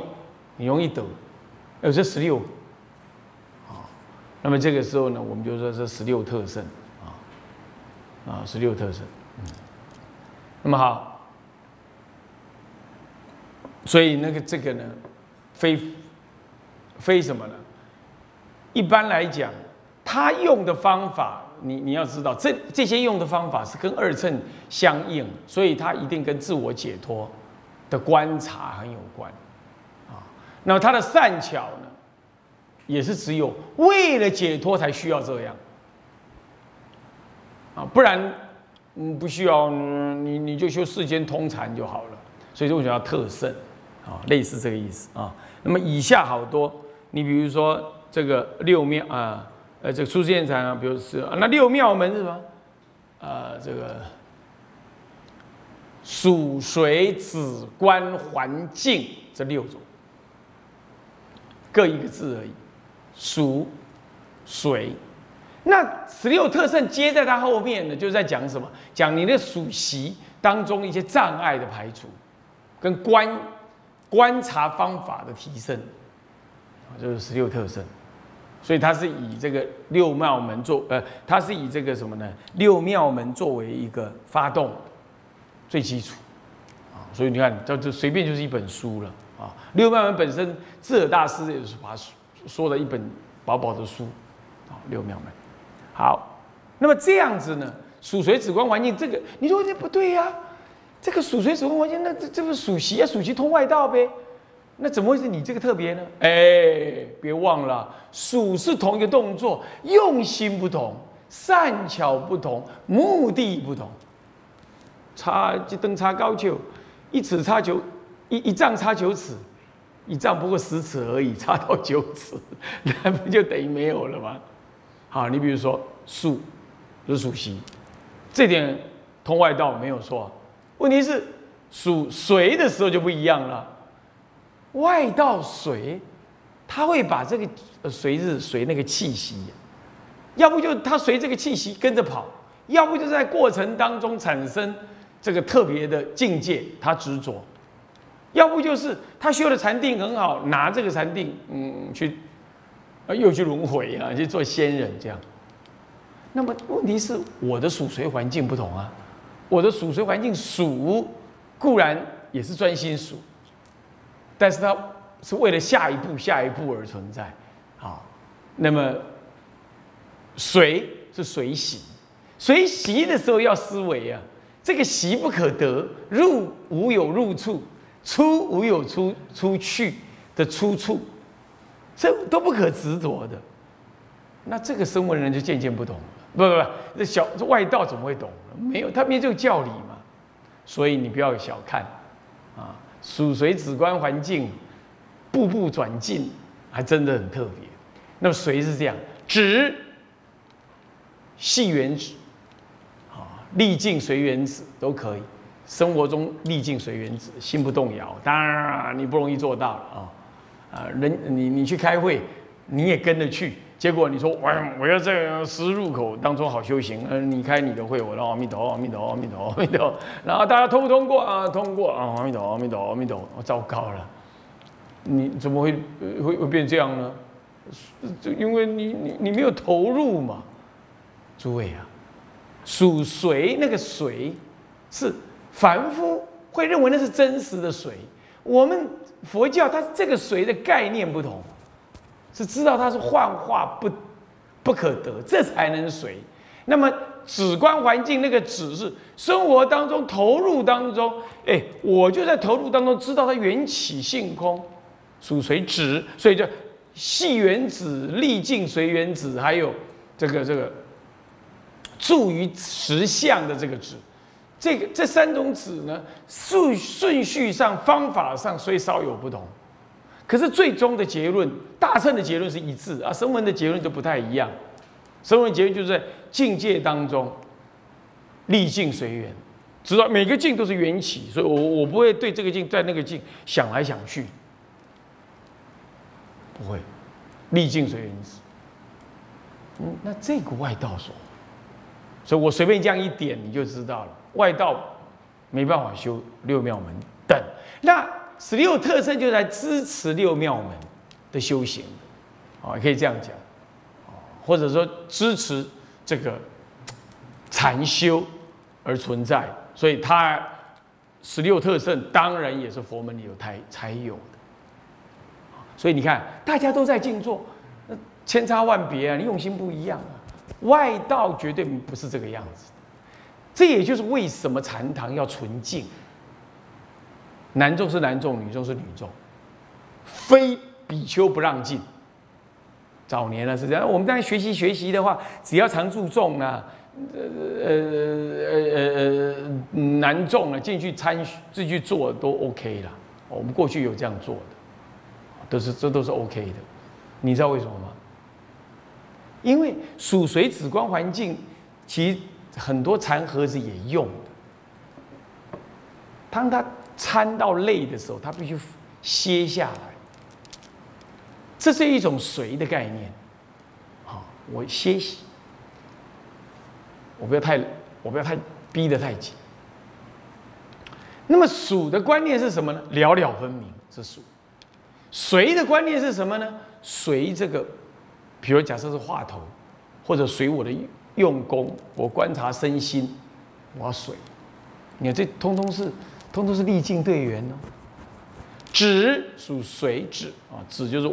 你容易得。有这16，啊，那么这个时候呢，我们就说这16特胜啊，16特胜。那么好，所以那个这个呢，非什么呢？一般来讲，他用的方法。 你要知道，这些用的方法是跟二乘相应，所以它一定跟自我解脱的观察很有关，啊，那么它的善巧呢，也是只有为了解脱才需要这样，啊，不然，不需要，你就修世间通禅就好了，所以为什么要特胜，啊，类似这个意思啊。那么以下好多，你比如说这个六面啊。 这个出世间禅啊，比如是啊，那六妙门是什么？这个属随止观环境这6种，各一个字而已。属随，那16特胜接在它后面呢，就是在讲什么？讲你的属习当中一些障碍的排除，跟观察方法的提升，就是16特胜。 所以它是以这个六妙门它是以这个什么呢？六妙门作为一个发动最基础啊，所以你看，这随便就是一本书了啊。六妙门本身，智者大师也是把它说了一本薄薄的书啊。六妙门，好，那么这样子呢，属随止观环境这个，你说这不对呀、啊？这个属随止观环境，那这不属习啊？属习通外道呗。 那怎么会是你这个特别呢？哎，别忘了，数是同一个动作，用心不同，善巧不同，目的不同。差一灯差高就，一尺差9，一丈差9尺，一丈不过10尺而已，差到9尺，那不就等于没有了吗？好，你比如说树，是属息，这点通外道没有错。问题是属水的时候就不一样了，外道水，他会把这个水是随那个气息，要不就他随这个气息跟着跑，要不就在过程当中产生这个特别的境界，他执着。 要不就是他修的禅定很好，拿这个禅定，去，又去轮回啊，去做仙人这样。那么问题是我的属水环境不同啊，我的属水环境属固然也是专心属，但是它是为了下一步而存在，好，那么水是水习，水习的时候要思维啊，这个习不可得，入无有入处。 出无有出去的出处，这都不可执着的。那这个声闻人就渐渐不懂了，不，这外道怎么会懂？没有，他没这个教理嘛。所以你不要小看，啊，属水止观环境，步步转进，还真的很特别。那么水是这样，止，系缘止，啊，历尽随缘止都可以。 生活中历尽随缘止，心不动摇。当然你不容易做到了啊！你去开会，你也跟着去，结果你说我要这样十字路口当中好修行，你开你的会，我让阿弥陀阿弥陀阿弥陀阿弥陀，然后大家通过啊，通过啊，阿弥陀阿弥陀阿弥陀，我糟糕了，你怎么会变这样呢？因为你没有投入嘛。诸位啊，属水那个水是。 凡夫会认为那是真实的水，我们佛教它这个水的概念不同，是知道它是幻化不可得，这才能水。那么止观环境那个止是生活当中投入当中，我就在投入当中知道它缘起性空，属水止，所以就系缘止、历尽随缘止，还有这个住于实相的这个止。 这三种止呢，顺序上、方法上虽稍有不同，可是最终的结论，大乘的结论是一致啊，声闻的结论就不太一样。声闻结论就是在境界当中，历境随缘，知道每个境都是缘起，所以我不会对这个境在那个境想来想去，不会，历境随缘止。那这个外道说，所以我随便这样一点你就知道了。 外道没办法修六妙门等，那16特胜就来支持六妙门的修行，啊，可以这样讲，或者说支持这个禅修而存在，所以他16特胜当然也是佛门里有才有的，所以你看大家都在静坐，那千差万别啊，用心不一样啊，外道绝对不是这个样子。 这也就是为什么禅堂要纯净，男众是男众，女众是女众，非比丘不让进。早年呢是这样，我们当然学习的话，只要常住众啊，男众啊进去进去做都 OK 啦。我们过去有这样做的，这都是 OK 的。你知道为什么吗？因为属水止观环境，其 很多禅盒子也用的。当他参到累的时候，他必须歇下来。这是一种随的概念。好，我歇息，我不要太逼得太紧。那么数的观念是什么呢？了了分明是数。随的观念是什么呢？随这个，比如假设是话头，或者随我的 用功，我观察身心，我要水，你看这通通是历境对缘哦。止属水止啊，止就是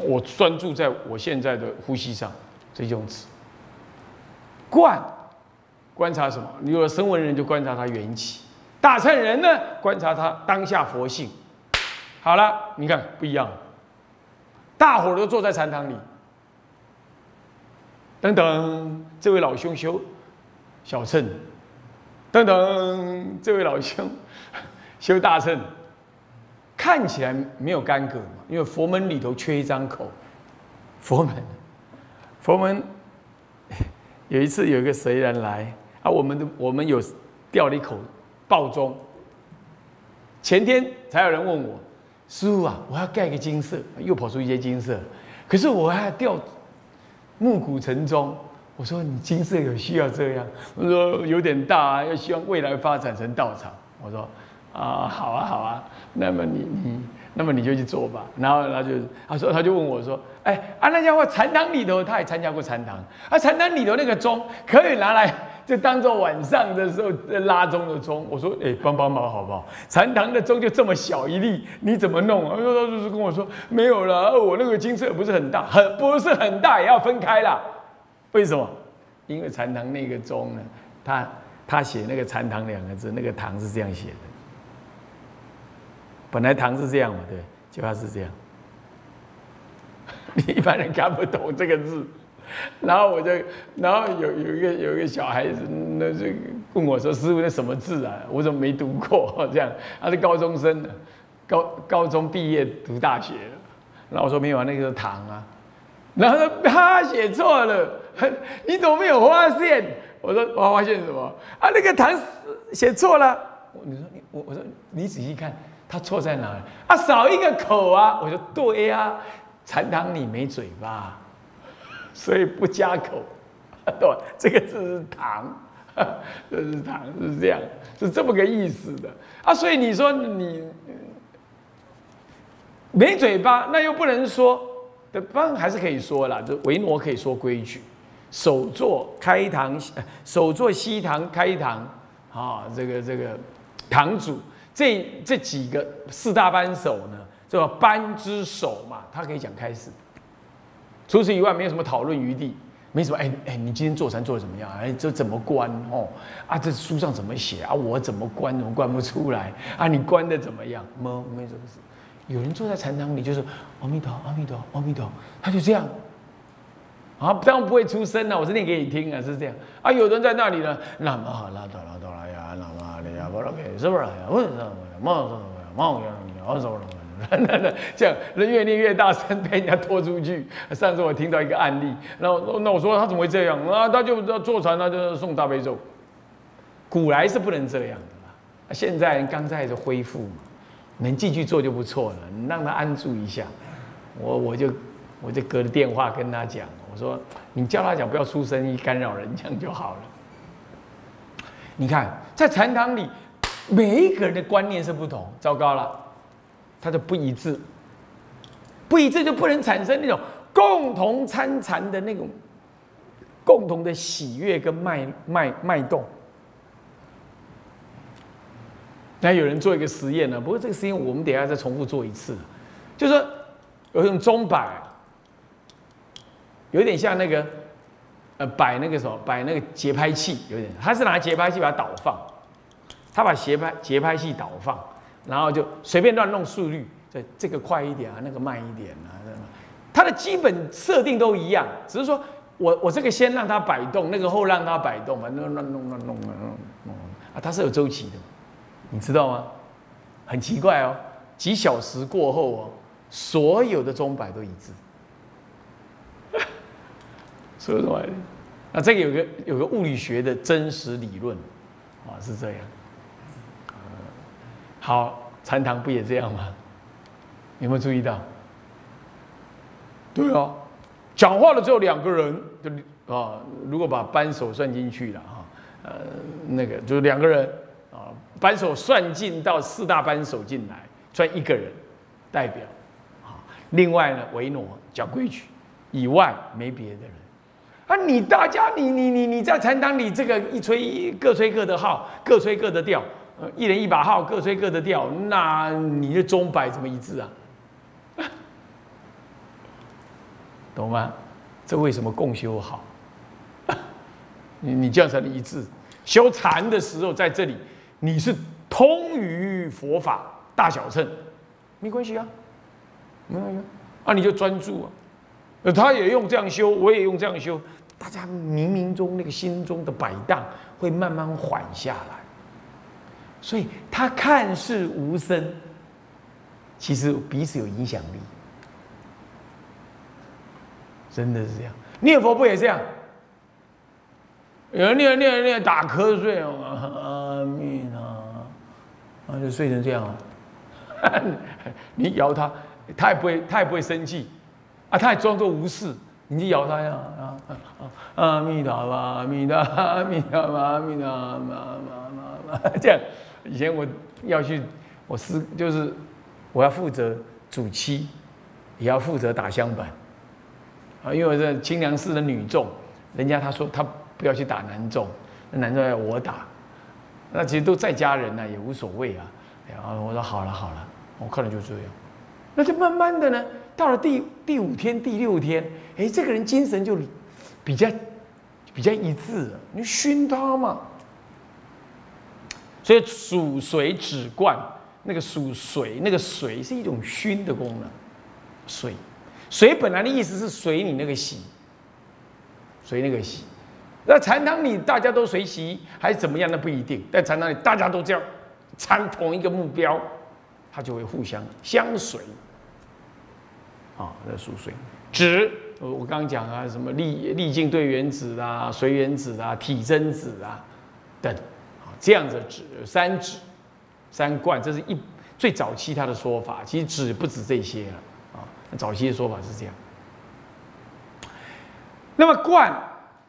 我专注在我现在的呼吸上，这用止。观察什么？你有声闻人就观察他缘起，大乘人呢观察他当下佛性。好了，你看不一样，大伙儿都坐在禅堂里。 等等，这位老兄修小乘；等等，这位老兄修大乘。看起来没有干戈嘛，因为佛门里头缺一张口。佛门有一次有一个谁人来啊，我们有掉了一口报钟。前天才有人问我，师父啊，我要盖个精舍，又跑出一些精舍，可是我还要掉暮鼓晨钟。我说你精舍有需要这样？我说有点大啊，要希望未来发展成道场。我说。 啊，好啊，好啊，那么你就去做吧。然后他就问我说，哎，啊，那家伙禅堂里头，他也参加过禅堂，啊，禅堂里头那个钟可以拿来就当做晚上的时候拉钟的钟。我说，哎，帮帮忙好不好？禅堂的钟就这么小一粒，你怎么弄啊？他就是跟我说，没有了，我那个精舍不是很大，不是很大，也要分开啦。为什么？因为禅堂那个钟呢，他写那个禅堂两个字，那个堂是这样写的。 本来堂是这样嘛，对，就它是这样，你一般人看不懂这个字。然后有一个小孩子，那就问我说：“师父，那什么字啊？我怎么没读过？”这样，他是高中生的，高中毕业读大学了。然后我说：“没有啊，那个是堂啊。”然后他写错了，你怎么没有发现？我说：“我发现什么？啊，那个堂写错了。”你说你我说你仔细看。 他错在哪里？啊，少一个口啊！我说对啊，禅堂里没嘴巴，所以不加口。对，这个字是堂，这是堂是这样，是这么个意思的啊。所以你说你没嘴巴，那又不能说，当然还是可以说啦。这维摩可以说规矩，首座开堂，首座西堂开堂啊，这个堂主。 这几个四大班首呢，叫班之首嘛，他可以讲开始。除此以外，没有什么讨论余地，没什么。哎，你今天坐禅做的怎么样？哎，这怎么关哦？啊，这书上怎么写啊？我怎么关？怎么关不出来啊？你关的怎么样？没什么事。有人坐在禅堂里，就是阿弥陀，阿弥陀，阿弥陀，他就这样。 啊，当然不会出声了、啊，我是念给你听啊，是这样啊。有人在那里呢，那么好，那哆啦哆啦呀，那么嘞呀，不啦给，是不是？为什么？什么？这样人越念越大声，被人家拖出去。上次我听到一个案例，然后那我说他怎么会这样啊？他就坐禅，他就诵大悲咒。古来是不能这样的啦，现在人刚才是恢复嘛，能继续做就不错了。你让他安住一下，我就隔着电话跟他讲。 我说，你叫他讲不要出声音干扰人，这样就好了。你看，在禅堂里，每一个人的观念是不同，糟糕了，他就不一致，不一致就不能产生那种共同参禅的那种共同的喜悦跟脉动。那有人做一个实验呢，不过这个实验我们等一下再重复做一次，就是说有一种钟摆。 有点像那个，摆那个什么，摆那个节拍器，有点，他是拿节拍器把它倒放，他把节拍器倒放，然后就随便乱弄速率，对，这个快一点啊，那个慢一点啊，它的基本设定都一样，只是说我这个先让它摆动，那个后让它摆动，反正乱弄啊，它是有周期的，你知道吗？很奇怪哦，几小时过后哦，所有的钟摆都一致。 说什么？那这个有个物理学的真实理论，啊，是这样。好，禅堂不也这样吗？有没有注意到？对啊，讲话的只有两个人，就啊，如果把班首算进去了啊，那个就是两个人啊，班首算进到四大班首进来，算一个人代表啊。另外呢，维诺讲规矩以外没别的人。 啊！你大家，你在禅堂里这个各吹各的号，各吹各的调，一人一把号，各吹各的调，那你的钟摆怎么一致啊？懂吗？这为什么共修好？你这样才能一致。修禅的时候，在这里你是通于佛法大小乘，没关系啊，没关系啊，啊你就专注啊。 他也用这样修，我也用这样修，大家冥冥中那个心中的摆荡会慢慢缓下来，所以他看似无声，其实彼此有影响力，真的是这样。念佛不也这样？有人念打瞌睡哦，阿弥陀，啊就睡成这样啊。你摇他，他也不会生气，啊他也装作无事，你就摇他呀啊阿弥陀佛，阿弥陀佛，阿弥陀佛，阿弥陀佛，这样。以前我要去，就是我要负责主七，也要负责打香板，啊因为我是清凉寺的女众，人家他说他。 不要去打男众，那男众要我打，那其实都在家人呢、啊，也无所谓啊。然后我说好了，我看了就这样。那就慢慢的呢，到了第5天、第6天，哎，这个人精神就比较一致了。你熏他嘛。所以属水止灌，那个属水，那个水是一种熏的功能。水本来的意思是随你那个习，随那个习。 那禅堂里大家都随习还是怎么样？那不一定。但禅堂里大家都这样，参同一个目标，它就会互相相随。啊、哦，那属水止，我刚讲啊，什么力静对原子啦、随原子啦、体真子啦等，啊这样子止3贯，这是最早期它的说法。其实止不止这些了啊、哦，早期的说法是这样。那么贯。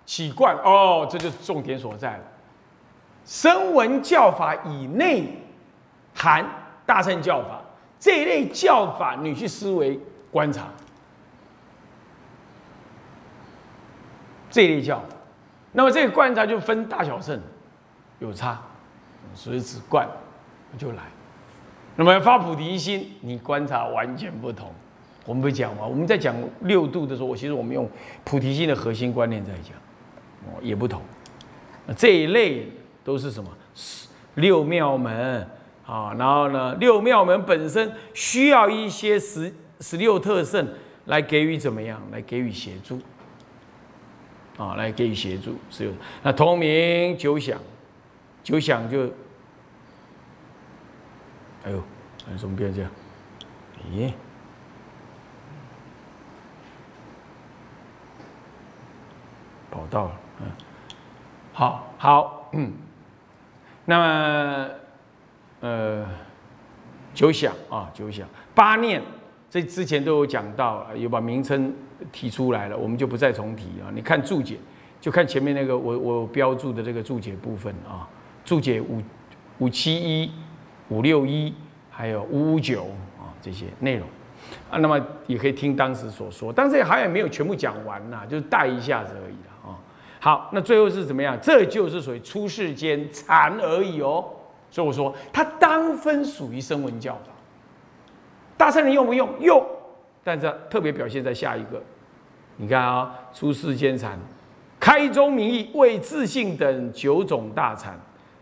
起观哦，这就是重点所在了。声闻教法以内含大乘教法这一类教法，你去思维观察这一类教法。那么这个观察就分大小乘有差，所以只观就来。那么发菩提心，你观察完全不同。我们不讲嘛，我们在讲6度的时候，其实我们用菩提心的核心观念在讲。 也不同，这一类都是什么六妙门啊？然后呢，六妙门本身需要一些16特胜来给予怎么样？来给予协助啊，来给予协助。那同名9想就，哎呦，怎么变这样？咦？ 跑到了，嗯，好，嗯，那么，9想8念，这之前都有讲到，有把名称提出来了，我们就不再重提啊。你看注解，就看前面那个我标注的这个注解部分啊，注解571、561，还有559啊这些内容。 啊，那么也可以听当时所说，但是好像也没有全部讲完啦，就是带一下子而已啦。哦，好，那最后是怎么样？这就是属于出世间禅而已哦。所以我说，它当分属于声闻教法，大乘人用不用？用，但是特别表现在下一个。你看啊、哦，出世间禅，开宗明义为自性等9种大禅，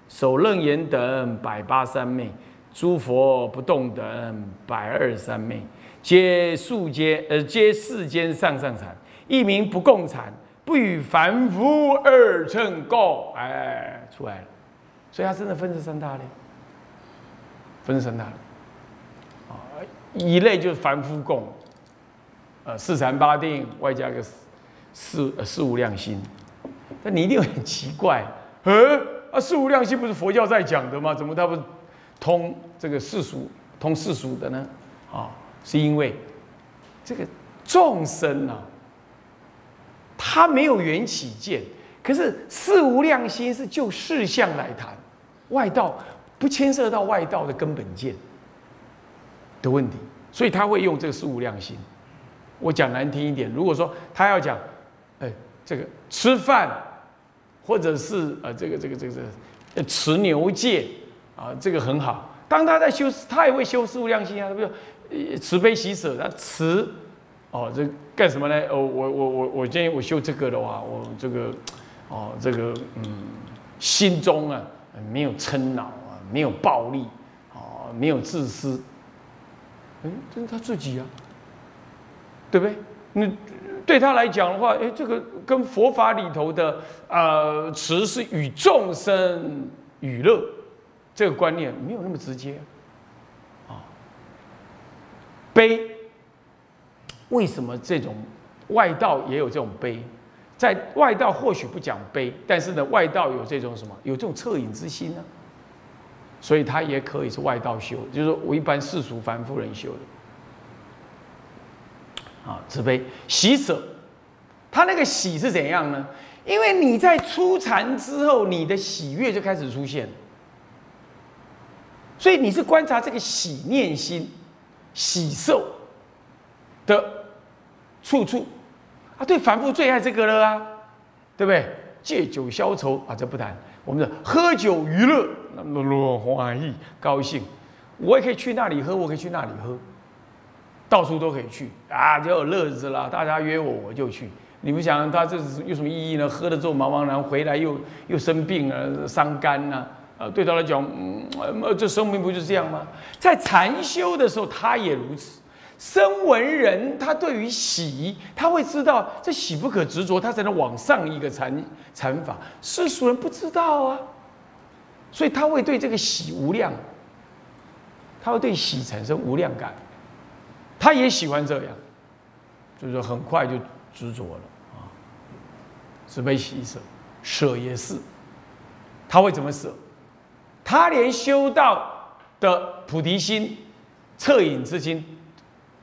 首楞严等183昧，诸佛不动等123昧。 皆世间上禅，一名不共禅，不与凡夫二乘共。哎，出来了，所以它真的分成3大类，分成3大类。啊，一类就是凡夫共，4禅8定，外加个4无量心。但你一定很奇怪，4无量心不是佛教在讲的吗？怎么它不通这个世俗的呢？啊？ 是因为这个众生啊，他没有缘起见，可是4无量心是就事相来谈，外道不牵涉到外道的根本见的问题，所以他会用这个4无量心。我讲难听一点，如果说他要讲，这个吃饭，或者是持牛戒啊，这个很好。当他在修，他也会修4无量心啊，对不对？ 慈悲喜舍，他慈，哦，这干什么呢？哦，我建议我修这个的话，我这个，哦，这个，嗯，心中啊没有嗔恼啊，没有暴力，哦，没有自私，这是他自己啊，对不对？你对他来讲的话，这个跟佛法里头的慈是与众生与乐这个观念没有那么直接。悲。为什么这种外道也有这种悲？在外道或许不讲悲，但是呢，外道有这种什么？有这种恻隐之心呢、啊？所以他也可以是外道修，就是说我一般世俗凡夫人修的。啊，慈悲喜舍，他那个喜是怎样呢？因为你在出禅之后，你的喜悦就开始出现了。 所以你是观察这个喜念心、喜受的处处啊，对凡夫最爱这个了啊，对不对？借酒消愁啊，这不谈。我们的喝酒娱乐，那欢喜高兴，我也可以去那里喝，我可以去那里喝，到处都可以去啊，就有乐子啦。大家约我，我就去。你们想他这是有什么意义呢？喝了之后茫茫然回来又生病了，伤肝啊。 对他来讲，这生命不就是这样吗？在禅修的时候，他也如此。声闻人，他对于喜，他会知道这喜不可执着，他才能往上一个禅法。世俗人不知道啊，所以他会对这个喜无量，他会对喜产生无量感。他也喜欢这样，就是说很快就执着了啊。慈悲喜舍，舍也是，他会怎么舍？ 他连修道的菩提心、恻隐之心，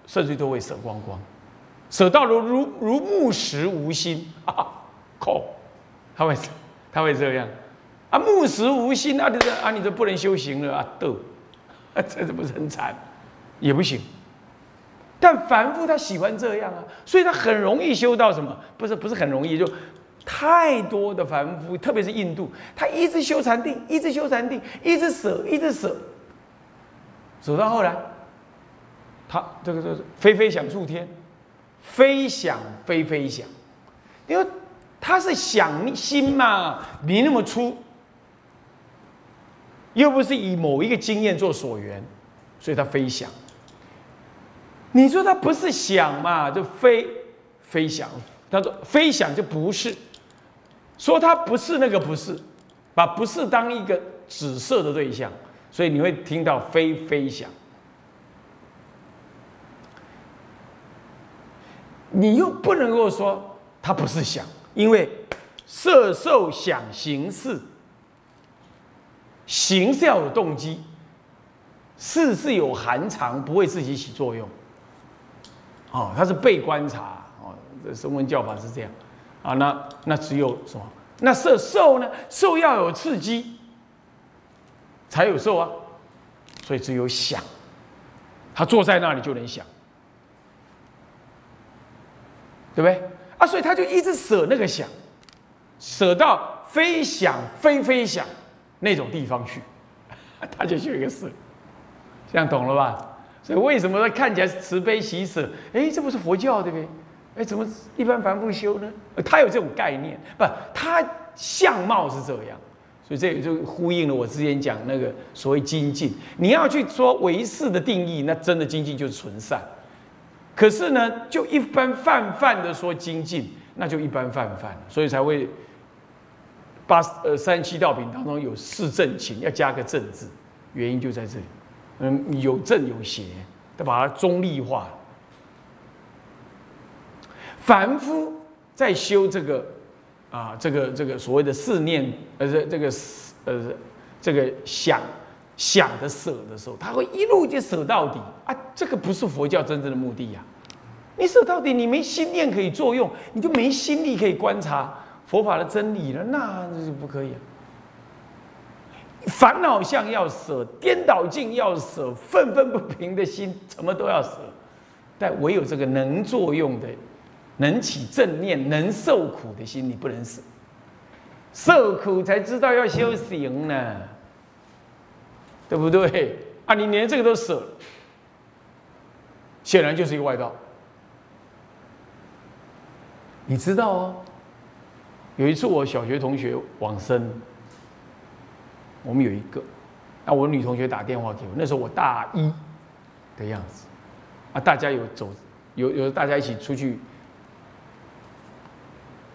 甚至都会舍光光，舍到如木石无心啊！靠，他会这样啊！木石无心啊！你这不能修行了啊！斗啊，这不是很惨，也不行。但凡夫他喜欢这样啊，所以他很容易修到什么？不是很容易就。 太多的凡夫，特别是印度，他一直修禅定，一直修禅定，一直舍，一直舍，舍到后来，他这个飞飞想数天，飞想飞飞想，因为他是想心嘛，没那么粗，又不是以某一个经验做所缘，所以他飞想。你说他不是想嘛，就飞想，他说飞想就不是。 说他不是那个不是，把不是当一个指涉的对象，所以你会听到非非想。你又不能够说他不是想，因为色受想行识，行是要有动机，识是有含藏，不会自己起作用。哦，它是被观察哦，这声闻教法是这样。 啊，那只有什么？那受呢？受要有刺激，才有受啊。所以只有想，他坐在那里就能想，对不对？啊，所以他就一直舍那个想，舍到非想非非想那种地方去，他就修一个舍，这样懂了吧？所以为什么看起来慈悲喜舍？哎，这不是佛教对不对？ 哎，怎么一般凡夫修呢？他有这种概念，不，他相貌是这样，所以这也就呼应了我之前讲那个所谓精进。你要去说唯识的定义，那真的精进就是纯善。可是呢，就一般泛的说精进，那就一般泛，所以才会37道品当中有四正勤，要加个正字，原因就在这里。嗯，有正有邪，要把它中立化。 凡夫在修这个啊，这个所谓的四念，这个想的舍的时候，他会一路就舍到底啊。这个不是佛教真正的目的呀、啊。你舍到底，你没心念可以作用，你就没心力可以观察佛法的真理了，那就不可以、啊。烦恼相要舍，颠倒境要舍，愤愤不平的心，什么都要舍。但唯有这个能作用的。 能起正念、能受苦的心，你不能舍，受苦才知道要修行呢，对不对？啊，你连这个都舍了，显然就是一个外道。你知道哦，有一次我小学同学往生，我们有一个，那我女同学打电话给我，那时候我大一的样子，啊，大家有走，有大家一起出去。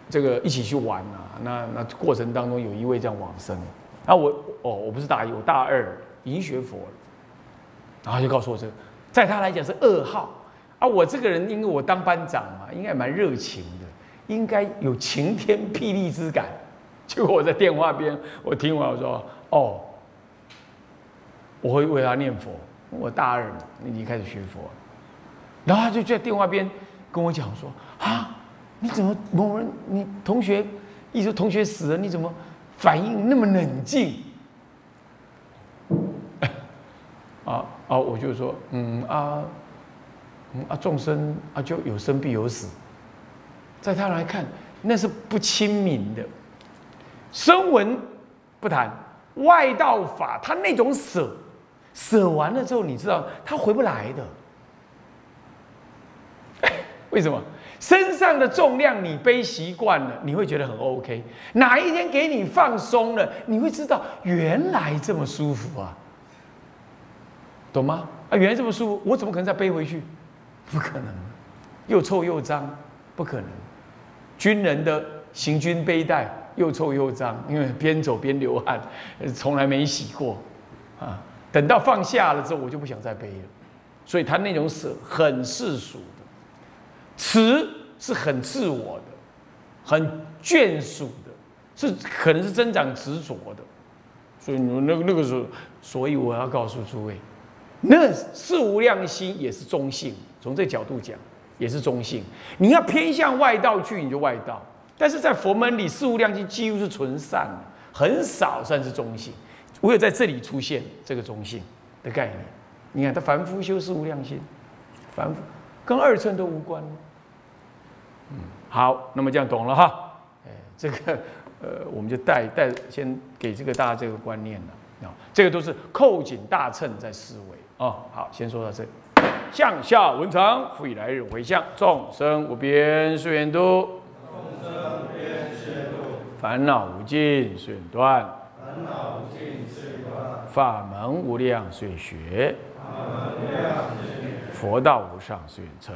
这个一起去玩啊，那过程当中有一位这样往生，那我不是大一，我大二已经学佛了，然后就告诉我这个，在他来讲是噩耗啊。我这个人，因为我当班长嘛，应该蛮热情的，应该有晴天霹雳之感。结果我在电话边，我听完我说：“哦，我会为他念佛。我大二了，已经开始学佛了。”然后他就在电话边跟我讲说：“啊，你怎么某人，你同学，一直同学死了，你怎么反应那么冷静？”啊，我就说，众生啊，就有生必有死，在他来看，那是不亲民的。声闻不谈，外道法，他那种舍，舍完了之后，你知道他回不来的。为什么？身上的重量你背习惯了，你会觉得很 OK。哪一天给你放松了，你会知道原来这么舒服啊。懂吗？啊，原来这么舒服，我怎么可能再背回去？不可能，又臭又脏，不可能。军人的行军背带又臭又脏，因为边走边流汗，从来没洗过啊。等到放下了之后，我就不想再背了。所以他那种舍很世俗的，慈是很自我的，很眷属的，是可能是增长执着的。所以那个时候，所以我要告诉诸位。那是无量心也是中性，从这角度讲也是中性。你要偏向外道去，你就外道；但是在佛门里，是无量心几乎是纯善的，很少算是中性。唯有在这里出现这个中性的概念。你看，他凡夫修是无量心，凡夫跟二乘都无关。好，那么这样懂了哈？这个我们就先给这个大家这个观念了啊，这个都是扣紧大乘在思维。哦，好，先说到这里。向下文长，复以来日回向，众生无边誓愿度，众生无边誓愿度，烦恼无尽誓愿断，烦恼无尽誓愿断，法门无量誓愿学，法门无量誓愿学，佛道无上誓愿成，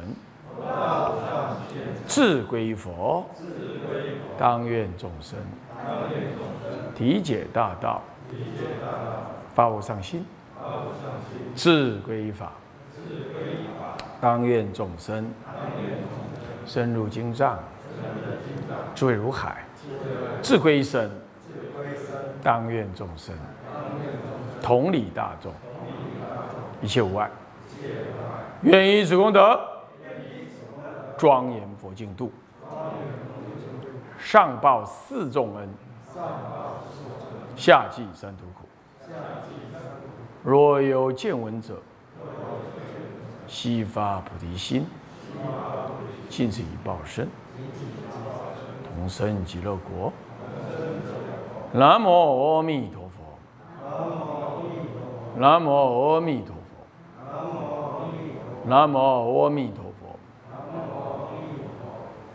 佛道无上誓愿成，志归于佛，志归于佛，当愿众生，当愿众生，体解大道，体解大道，发无上心。志归于法，当愿众生深入经藏，智慧如海；志归于身，当愿众生同理大众，一切无碍。愿以此功德，庄严佛净土，上报四重恩，下济三途苦。若有见闻者，悉发菩提心，尽此一报身，同生极乐国。南无阿弥陀佛，南无阿弥陀佛，南无阿弥陀佛。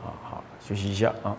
好好，休息一下啊。